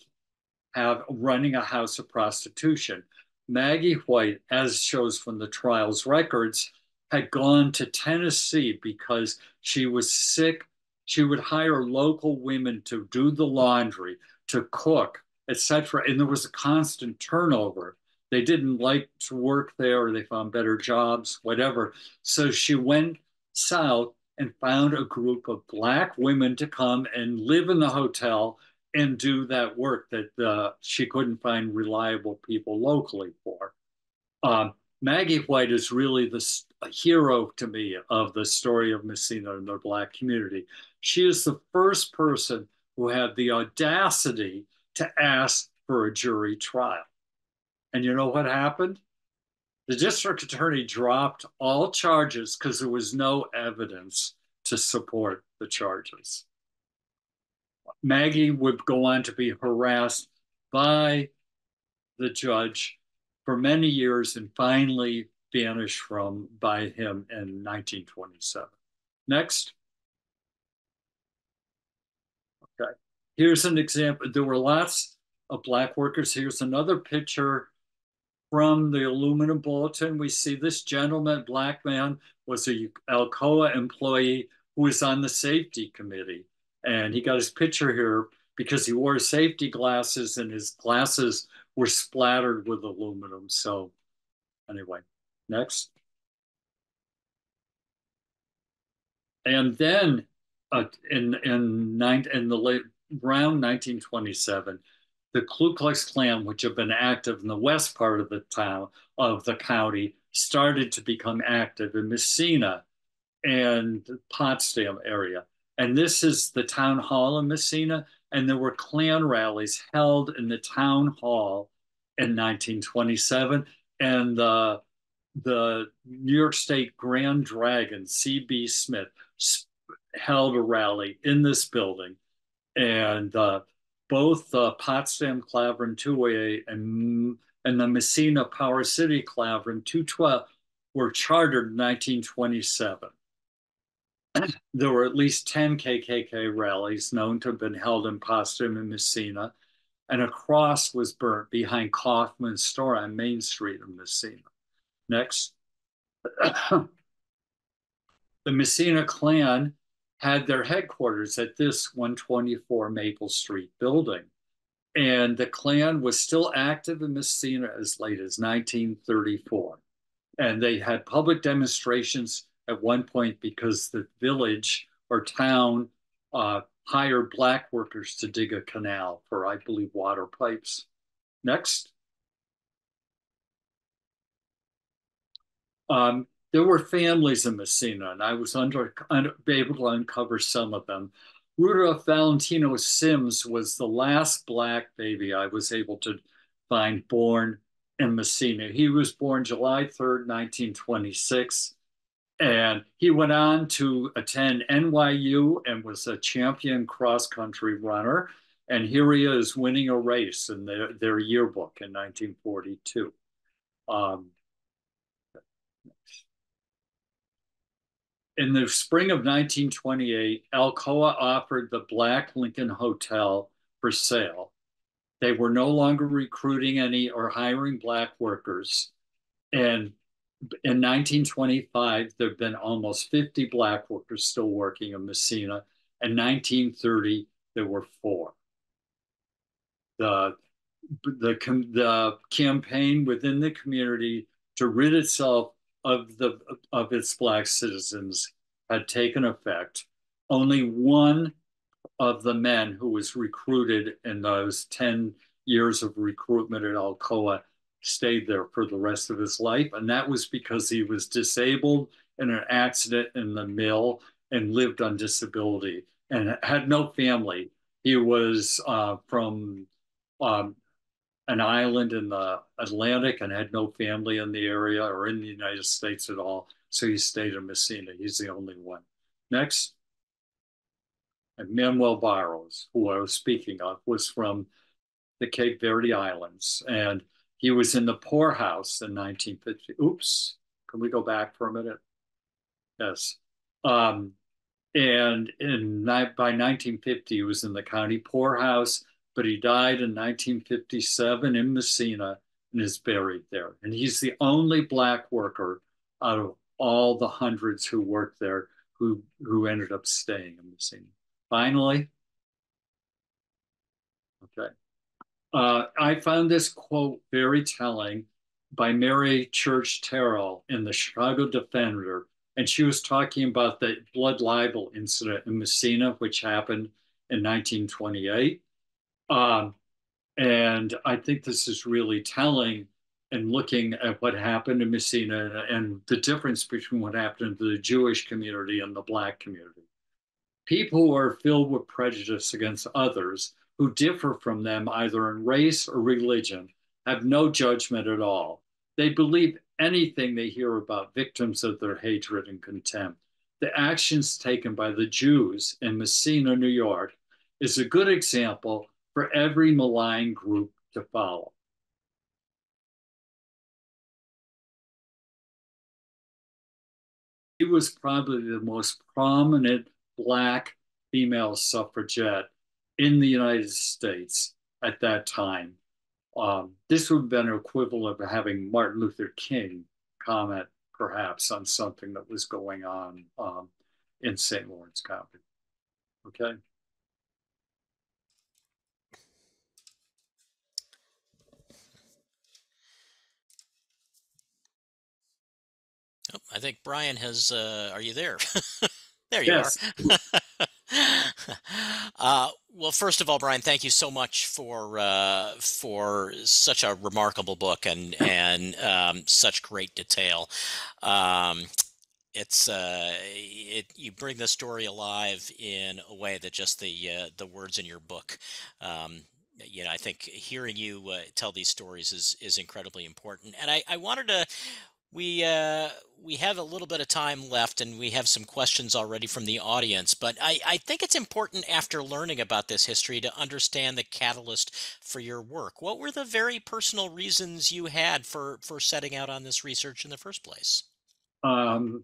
running a house of prostitution. Maggie White, as shows from the trial's records, had gone to Tennessee because she was sick. She would hire local women to do the laundry, to cook, etc. And there was a constant turnover. They didn't like to work there, or they found better jobs, whatever. So she went south and found a group of black women to come and live in the hotel and do that work that she couldn't find reliable people locally for. Maggie White is really the hero to me of the story of Messina and the black community. She is the first person who had the audacity to ask for a jury trial. And you know what happened? The district attorney dropped all charges because there was no evidence to support the charges. Maggie would go on to be harassed by the judge for many years and finally banished by him in 1927. Next. Okay, here's an example. There were lots of black workers. Here's another picture from the Aluminum Bulletin. We see this gentleman, black man, was an Alcoa employee who was on the safety committee. And he got his picture here because he wore safety glasses and his glasses were splattered with aluminum. So anyway, next. And then around 1927, the Ku Klux Klan, which had been active in the west part of the town, of the county, started to become active in Messina and Potsdam area. And this is the town hall in Messina. And there were Klan rallies held in the town hall in 1927. And the New York State Grand Dragon, C.B. Smith, held a rally in this building. And both the Potsdam Clavern 2A and the Messina Power City Clavern 212 were chartered in 1927. There were at least 10 KKK rallies known to have been held in Potsdam and Messina, and a cross was burnt behind Kaufman's store on Main Street in Messina. Next. The Messina Klan had their headquarters at this 124 Maple Street building, and the Klan was still active in Messina as late as 1934, and they had public demonstrations at one point because the village or town hired black workers to dig a canal for, I believe, water pipes. Next. There were families in Messina, and I was able to uncover some of them. Rudolph Valentino Sims was the last Black baby I was able to find born in Messina. He was born July 3rd, 1926, and he went on to attend NYU and was a champion cross-country runner. And here he is winning a race in their yearbook in 1942. In the spring of 1928, Alcoa offered the Black Lincoln Hotel for sale. They were no longer recruiting any or hiring Black workers. And in 1925, there've been almost 50 Black workers still working in Messina. In 1930, there were 4. The campaign within the community to rid itself of its Black citizens had taken effect. Only one of the men who was recruited in those 10 years of recruitment at Alcoa stayed there for the rest of his life. And that was because he was disabled in an accident in the mill and lived on disability and had no family. He was from an island in the Atlantic and had no family in the area or in the United States at all. So he stayed in Messina. He's the only one. Next. And Manuel Barros, who I was speaking of, was from the Cape Verde Islands. And he was in the poorhouse in 1950. Oops, can we go back for a minute? Yes. By 1950, he was in the county poorhouse. But he died in 1957 in Messina and is buried there. And he's the only Black worker out of all the hundreds who worked there who ended up staying in Messina. Finally, okay. I found this quote very telling by Mary Church Terrell in the Chicago Defender. And she was talking about the blood libel incident in Messina, which happened in 1928. And I think this is really telling and looking at what happened in Messina and the difference between what happened to the Jewish community and the Black community. People who are filled with prejudice against others who differ from them either in race or religion have no judgment at all. They believe anything they hear about victims of their hatred and contempt. The actions taken by the Jews in Messina, New York, is a good example for every malign group to follow. She was probably the most prominent Black female suffragette in the United States at that time. This would have been equivalent of having Martin Luther King comment, perhaps, on something that was going on in St. Lawrence County. Okay. Oh, I think Bryan has, are you there? There you yes. are. Well, first of all, Bryan, thank you so much for such a remarkable book and such great detail. You bring the story alive in a way that just the words in your book, you know, I think hearing you tell these stories is incredibly important. And I wanted to. We have a little bit of time left, and we have some questions already from the audience, but I think it's important after learning about this history to understand the catalyst for your work. What were the very personal reasons you had for setting out on this research in the first place? I'm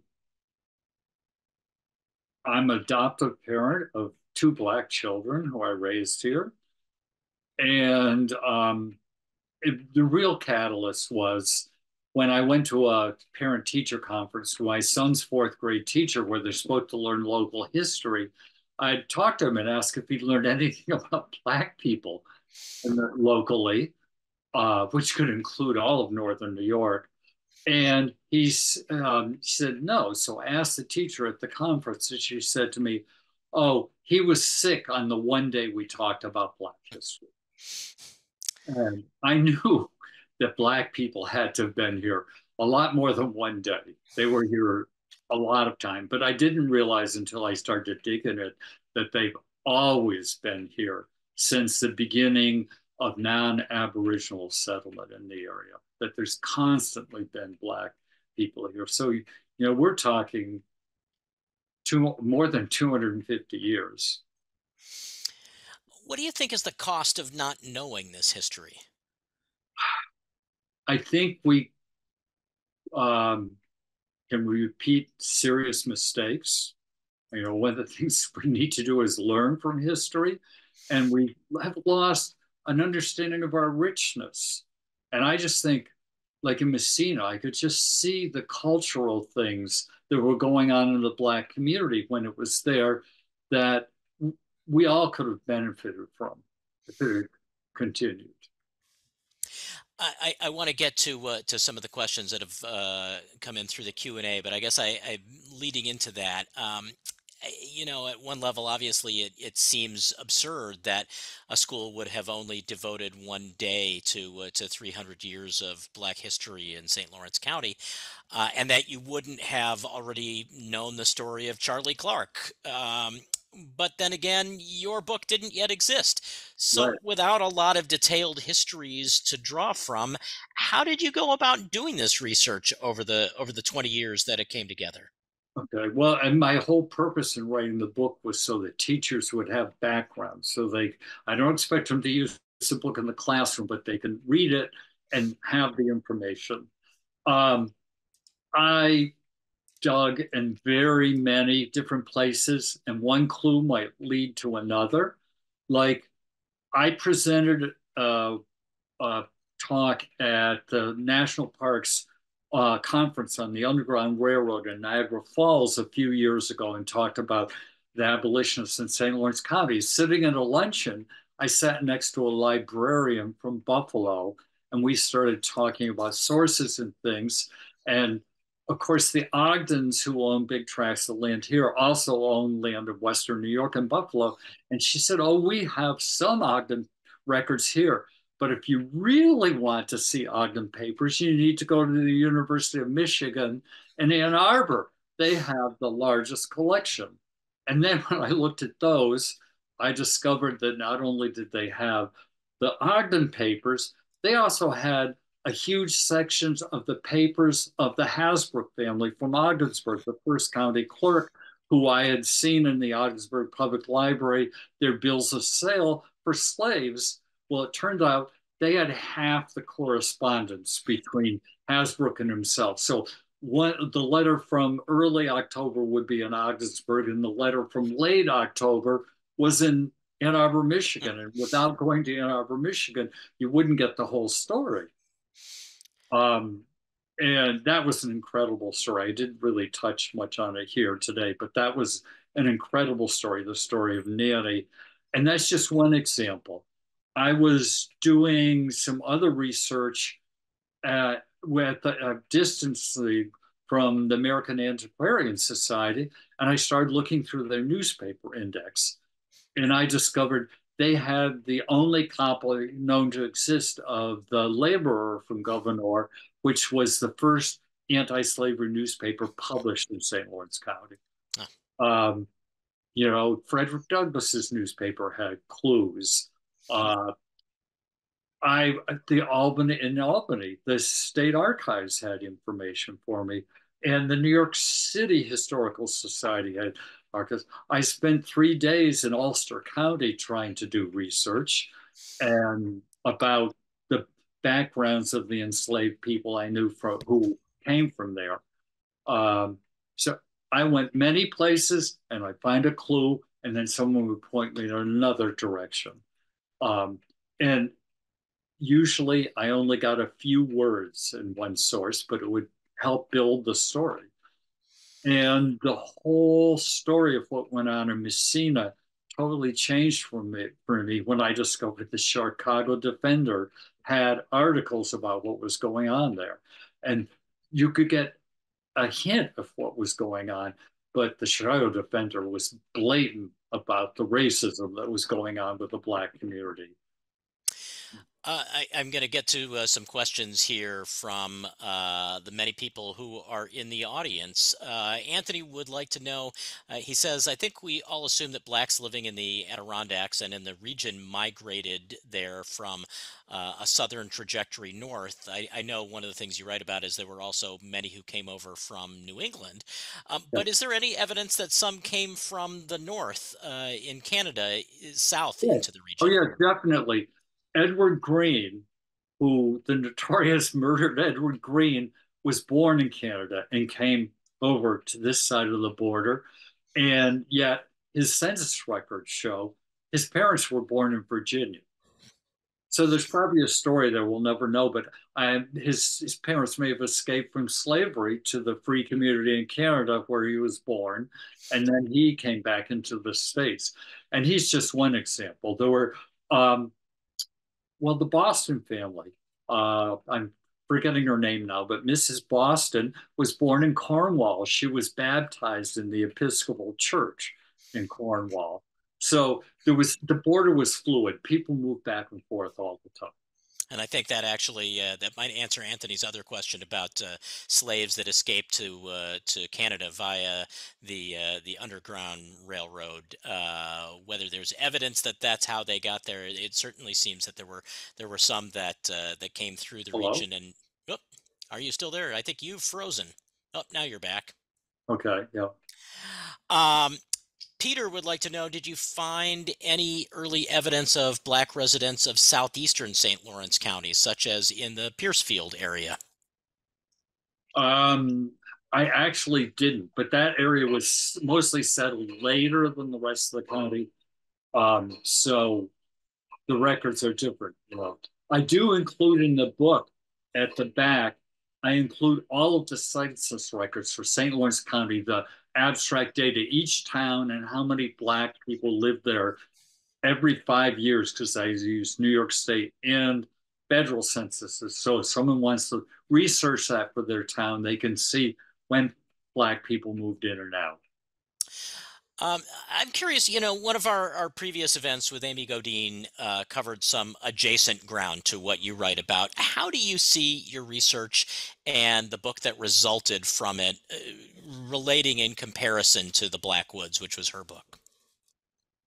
an adoptive parent of 2 Black children who I raised here. And the real catalyst was when I went to a parent-teacher conference to my son's 4th grade teacher where they're supposed to learn local history, I talked to him and asked if he'd learned anything about Black people locally, which could include all of Northern New York. And he said no. So I asked the teacher at the conference, and she said to me, oh, he was sick on the one day we talked about Black history. And I knew that Black people had to have been here. a lot more than one day. They were here a lot of time, but I didn't realize until I started digging it that they've always been here since the beginning of non-Aboriginal settlement in the area, that there's constantly been Black people here. So, you know, we're talking more than 250 years. What do you think is the cost of not knowing this history? I think we can repeat serious mistakes. You know, one of the things we need to do is learn from history, and we have lost an understanding of our richness. And I just think, like in Messina, I could just see the cultural things that were going on in the Black community when it was there that we all could have benefited from if it continued. I want to get to some of the questions that have come in through the Q&A, but I guess I leading into that, you know, at one level, obviously, it seems absurd that a school would have only devoted one day to 300 years of Black history in St. Lawrence County, and that you wouldn't have already known the story of Charlie Clark. But then again, your book didn't yet exist. So right. Without a lot of detailed histories to draw from, how did you go about doing this research over the 20 years that it came together? Okay, well, and my whole purpose in writing the book was so that teachers would have background. So I don't expect them to use the book in the classroom, but they can read it and have the information. I dug in very many different places, and one clue might lead to another. Like, I presented a talk at the National Parks conference on the Underground Railroad in Niagara Falls a few years ago and talked about the abolitionists in St. Lawrence County. Sitting at a luncheon, I sat next to a librarian from Buffalo, and we started talking about sources and things. And of course, the Ogdens, who own big tracts of land here, also own land in Western New York and Buffalo. And she said, oh, we have some Ogden records here, but if you really want to see Ogden papers, you need to go to the University of Michigan in Ann Arbor. They have the largest collection. And then when I looked at those, I discovered that not only did they have the Ogden papers, they also had a huge sections of the papers of the Hasbrook family from Ogdensburg, the first county clerk who I had seen in the Ogdensburg Public Library, their bills of sale for slaves. Well, it turned out they had half the correspondence between Hasbrook and himself. So the letter from early October would be in Ogdensburg, and the letter from late October was in Ann Arbor, Michigan. And without going to Ann Arbor, Michigan, you wouldn't get the whole story. And that was an incredible story. I didn't really touch much on it here today, but that was an incredible story, the story of Nanny. And that's just one example. I was doing some other research with a distance league from the American Antiquarian Society, and I started looking through their newspaper index. And I discovered they had the only copy known to exist of The Laborer from Gouverneur, which was the first anti-slavery newspaper published in St. Lawrence County. Oh. You know, Frederick Douglass's newspaper had clues. In Albany, the state archives had information for me, and the New York City Historical Society had archives. I spent 3 days in Ulster County trying to do research and about the backgrounds of the enslaved people I knew from who came from there. So I went many places, and I find a clue, and then someone would point me in another direction. And usually I only got a few words in one source, but it would help build the story. And the whole story of what went on in Messina totally changed for me when I discovered the Chicago Defender had articles about what was going on there. And you could get a hint of what was going on, but the Chicago Defender was blatant about the racism that was going on with the Black community. I'm going to get to some questions here from the many people who are in the audience. Anthony would like to know, he says, I think we all assume that blacks living in the Adirondacks and in the region migrated there from a southern trajectory north. I know one of the things you write about is there were also many who came over from New England. But is there any evidence that some came from the north in Canada, south into the region? Oh, yeah, definitely. Edward Green, who the notorious murdered Edward Green, was born in Canada and came over to this side of the border. And yet his census records show his parents were born in Virginia. So there's probably a story that we'll never know, but his parents may have escaped from slavery to the free community in Canada where he was born. And then he came back into the States. And he's just one example. There were, well, the Boston family, I'm forgetting her name now, but Mrs. Boston was born in Cornwall. She was baptized in the Episcopal Church in Cornwall. So there was, the border was fluid. People moved back and forth all the time. And I think that actually that might answer Anthony's other question about slaves that escaped to Canada via the Underground Railroad. Whether there's evidence that that's how they got there, it certainly seems that there were some that that came through the region. And oh, are you still there? I think you've frozen. Oh, now you're back. Okay. Yeah. Peter would like to know, did you find any early evidence of black residents of southeastern St. Lawrence County, such as in the Piercefield area? I actually didn't, but that area was mostly settled later than the rest of the county. So the records are different. I do include in the book at the back, I include all of the census records for St. Lawrence County, the abstract data, each town and how many black people lived there every 5 years, because I use New York State and federal censuses. So if someone wants to research that for their town, they can see when black people moved in and out. I'm curious, you know, one of our previous events with Amy Godine covered some adjacent ground to what you write about. How do you see your research and the book that resulted from it relating in comparison to The Blackwoods, which was her book?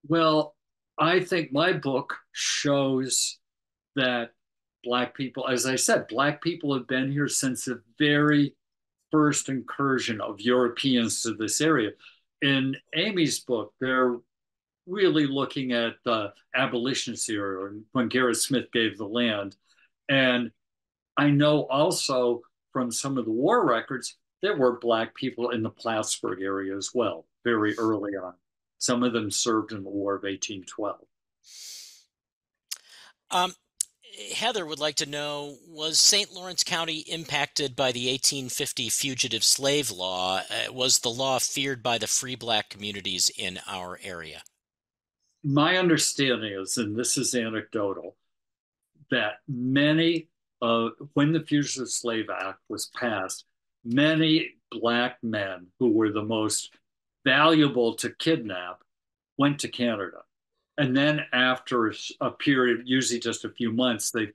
Well, I think my book shows that black people, as I said, black people have been here since the very first incursion of Europeans to this area. In Amy's book, they're really looking at the abolitionist era when Garrett Smith gave the land. And I know also from some of the war records, there were black people in the Plattsburgh area as well, very early on. Some of them served in the War of 1812. Heather would like to know, was St. Lawrence County impacted by the 1850 fugitive slave law? Was the law feared by the free black communities in our area? My understanding is, and this is anecdotal, that many, when the Fugitive Slave Act was passed, many black men who were the most valuable to kidnap went to Canada. And then after a period, usually just a few months, they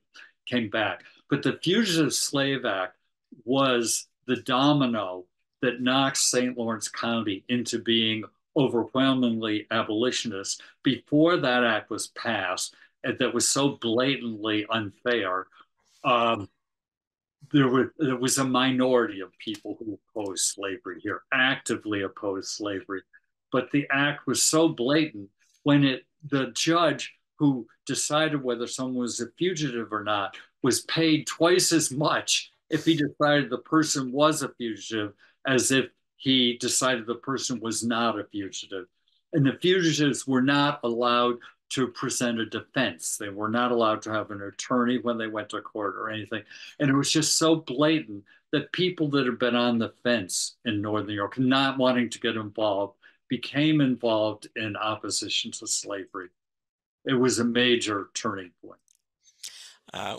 came back. But the Fugitive Slave Act was the domino that knocked St. Lawrence County into being overwhelmingly abolitionist. Before that act was passed, and that was so blatantly unfair, there was a minority of people who opposed slavery here, actively opposed slavery. But the act was so blatant when the judge who decided whether someone was a fugitive or not was paid twice as much if he decided the person was a fugitive as if he decided the person was not a fugitive. And the fugitives were not allowed to present a defense. They were not allowed to have an attorney when they went to court or anything. And it was just so blatant that people that had been on the fence in Northern New York, not wanting to get involved, became involved in opposition to slavery. It was a major turning point.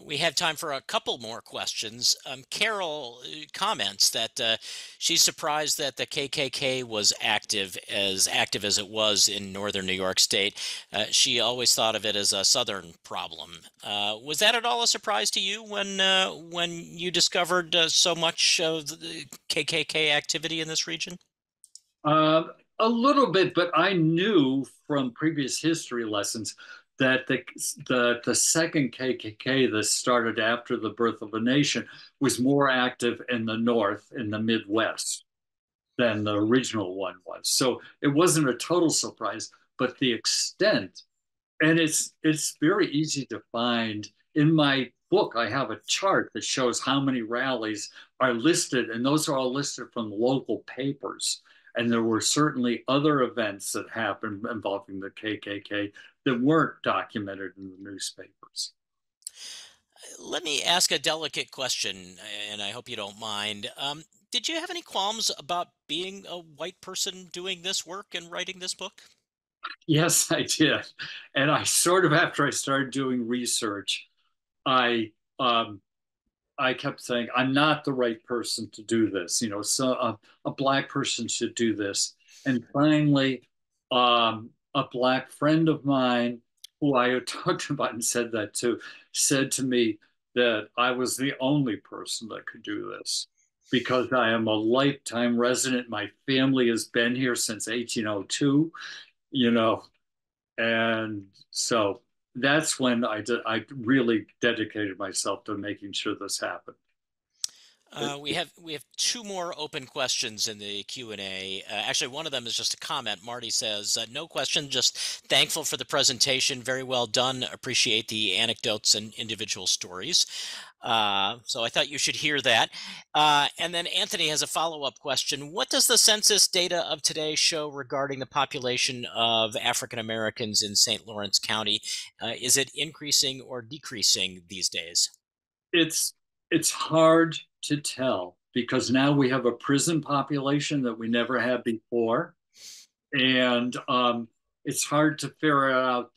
We have time for a couple more questions. Carol comments that she's surprised that the KKK was active as it was in northern New York State. She always thought of it as a southern problem. Was that at all a surprise to you when you discovered so much of the KKK activity in this region? A little bit, but I knew from previous history lessons that the second KKK that started after the birth of a nation was more active in the North, in the Midwest, than the original one was. So it wasn't a total surprise, but the extent, and it's very easy to find. In my book, I have a chart that shows how many rallies are listed, and those are all listed from local papers. And there were certainly other events that happened involving the KKK that weren't documented in the newspapers. Let me ask a delicate question, and I hope you don't mind. Did you have any qualms about being a white person doing this work and writing this book? Yes, I did. And I sort of, after I started doing research, I kept saying, I'm not the right person to do this. You know, so a Black person should do this. And finally, a Black friend of mine, who I had talked about and said that to, said to me that I was the only person that could do this because I am a lifetime resident. My family has been here since 1802, you know, and so that's when I really dedicated myself to making sure this happened. We have two more open questions in the Q&A. Actually, one of them is just a comment. Marty says, no question, just thankful for the presentation. Very well done. Appreciate the anecdotes and individual stories. So I thought you should hear that. And then Anthony has a follow-up question. What does the census data of today show regarding the population of African Americans in St. Lawrence County? Is it increasing or decreasing these days? It's hard to tell because now we have a prison population that we never had before. And it's hard to figure out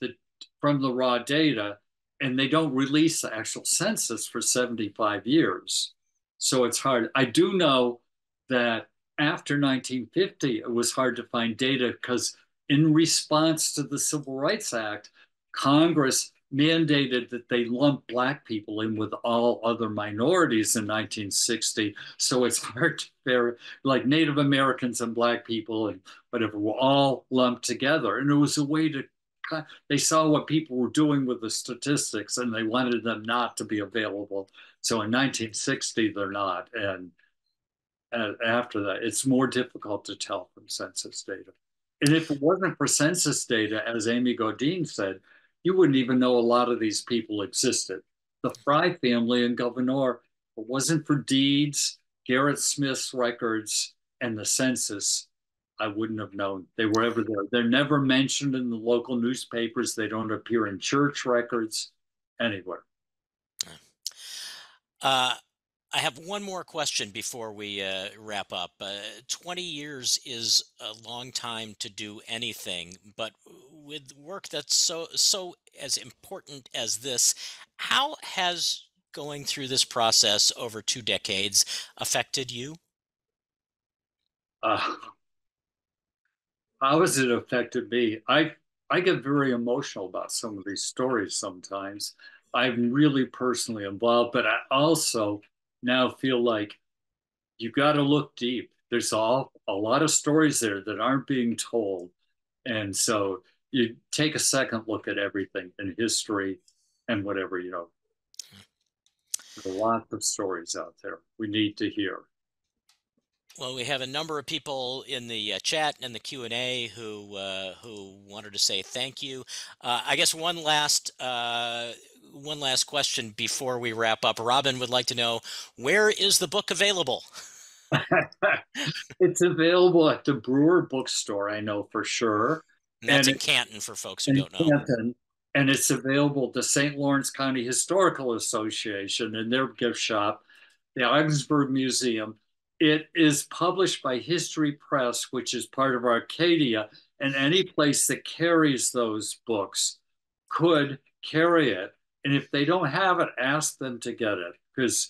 from the raw data, and they don't release the actual census for 75 years. So it's hard. I do know that after 1950, it was hard to find data because in response to the Civil Rights Act, Congress mandated that they lump Black people in with all other minorities in 1960. So it's hard to bear, like Native Americans and Black people and whatever were all lumped together. And it was a way to, they saw what people were doing with the statistics and they wanted them not to be available. So in 1960, they're not. And after that, it's more difficult to tell from census data. And if it wasn't for census data, as Amy Godin said, you wouldn't even know a lot of these people existed. The Fry family and Gouverneur, if it wasn't for deeds, Garrett Smith's records, and the census, I wouldn't have known they were ever there. They're never mentioned in the local newspapers. They don't appear in church records anywhere. I have one more question before we wrap up. 20 years is a long time to do anything, but with work that's so as important as this, how has going through this process over 2 decades affected you? How has it affected me? I get very emotional about some of these stories sometimes. I'm really personally involved, but I also now feel like you got to look deep. There's a lot of stories there that aren't being told. And so you take a second look at everything in history and whatever, you know. There's a lot of stories out there we need to hear. Well, we have a number of people in the chat and the Q&A who wanted to say thank you. I guess one last question before we wrap up. Robin would like to know, where is the book available? It's available at the Brewer Bookstore, I know for sure. And that's in Canton for folks who don't know. Canton, and it's available at the St. Lawrence County Historical Association and their gift shop, the Ogdensburg Museum. It is published by History Press, which is part of Arcadia, and any place that carries those books could carry it. And if they don't have it, ask them to get it, because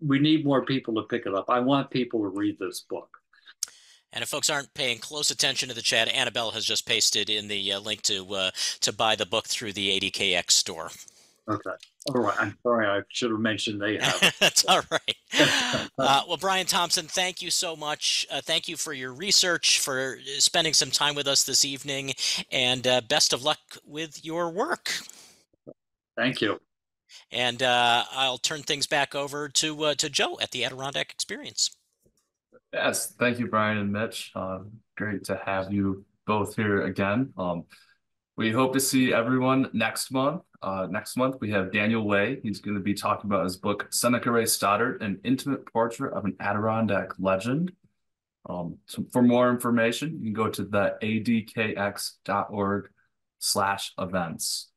we need more people to pick it up. I want people to read this book. And if folks aren't paying close attention to the chat, Annabelle has just pasted in the link to buy the book through the ADKX store. Okay. All right. I'm sorry. I should have mentioned they have. That's all right. Well, Bryan Thompson, thank you so much. Thank you for your research, for spending some time with us this evening, and best of luck with your work. Thank you. And I'll turn things back over to Joe at the Adirondack Experience. Yes. Thank you, Bryan and Mitch. Great to have you both here again. We hope to see everyone next month. Next month, we have Daniel Way. He's going to be talking about his book, Seneca Ray Stoddard, An Intimate Portrait of an Adirondack Legend. So for more information, you can go to the adkx.org/events.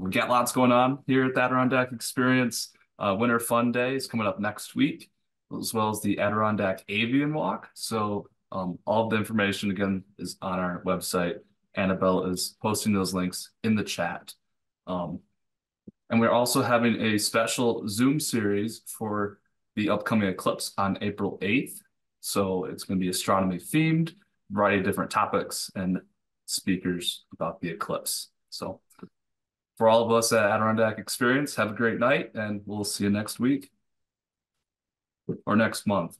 We got lots going on here at the Adirondack Experience. Winter Fun Day is coming up next week, as well as the Adirondack Avian Walk. So all of the information, again, is on our website. Annabelle is posting those links in the chat. And we're also having a special Zoom series for the upcoming eclipse on April 8th. So it's going to be astronomy themed, variety of different topics and speakers about the eclipse. So for all of us at Adirondack Experience, have a great night, and we'll see you next week or next month.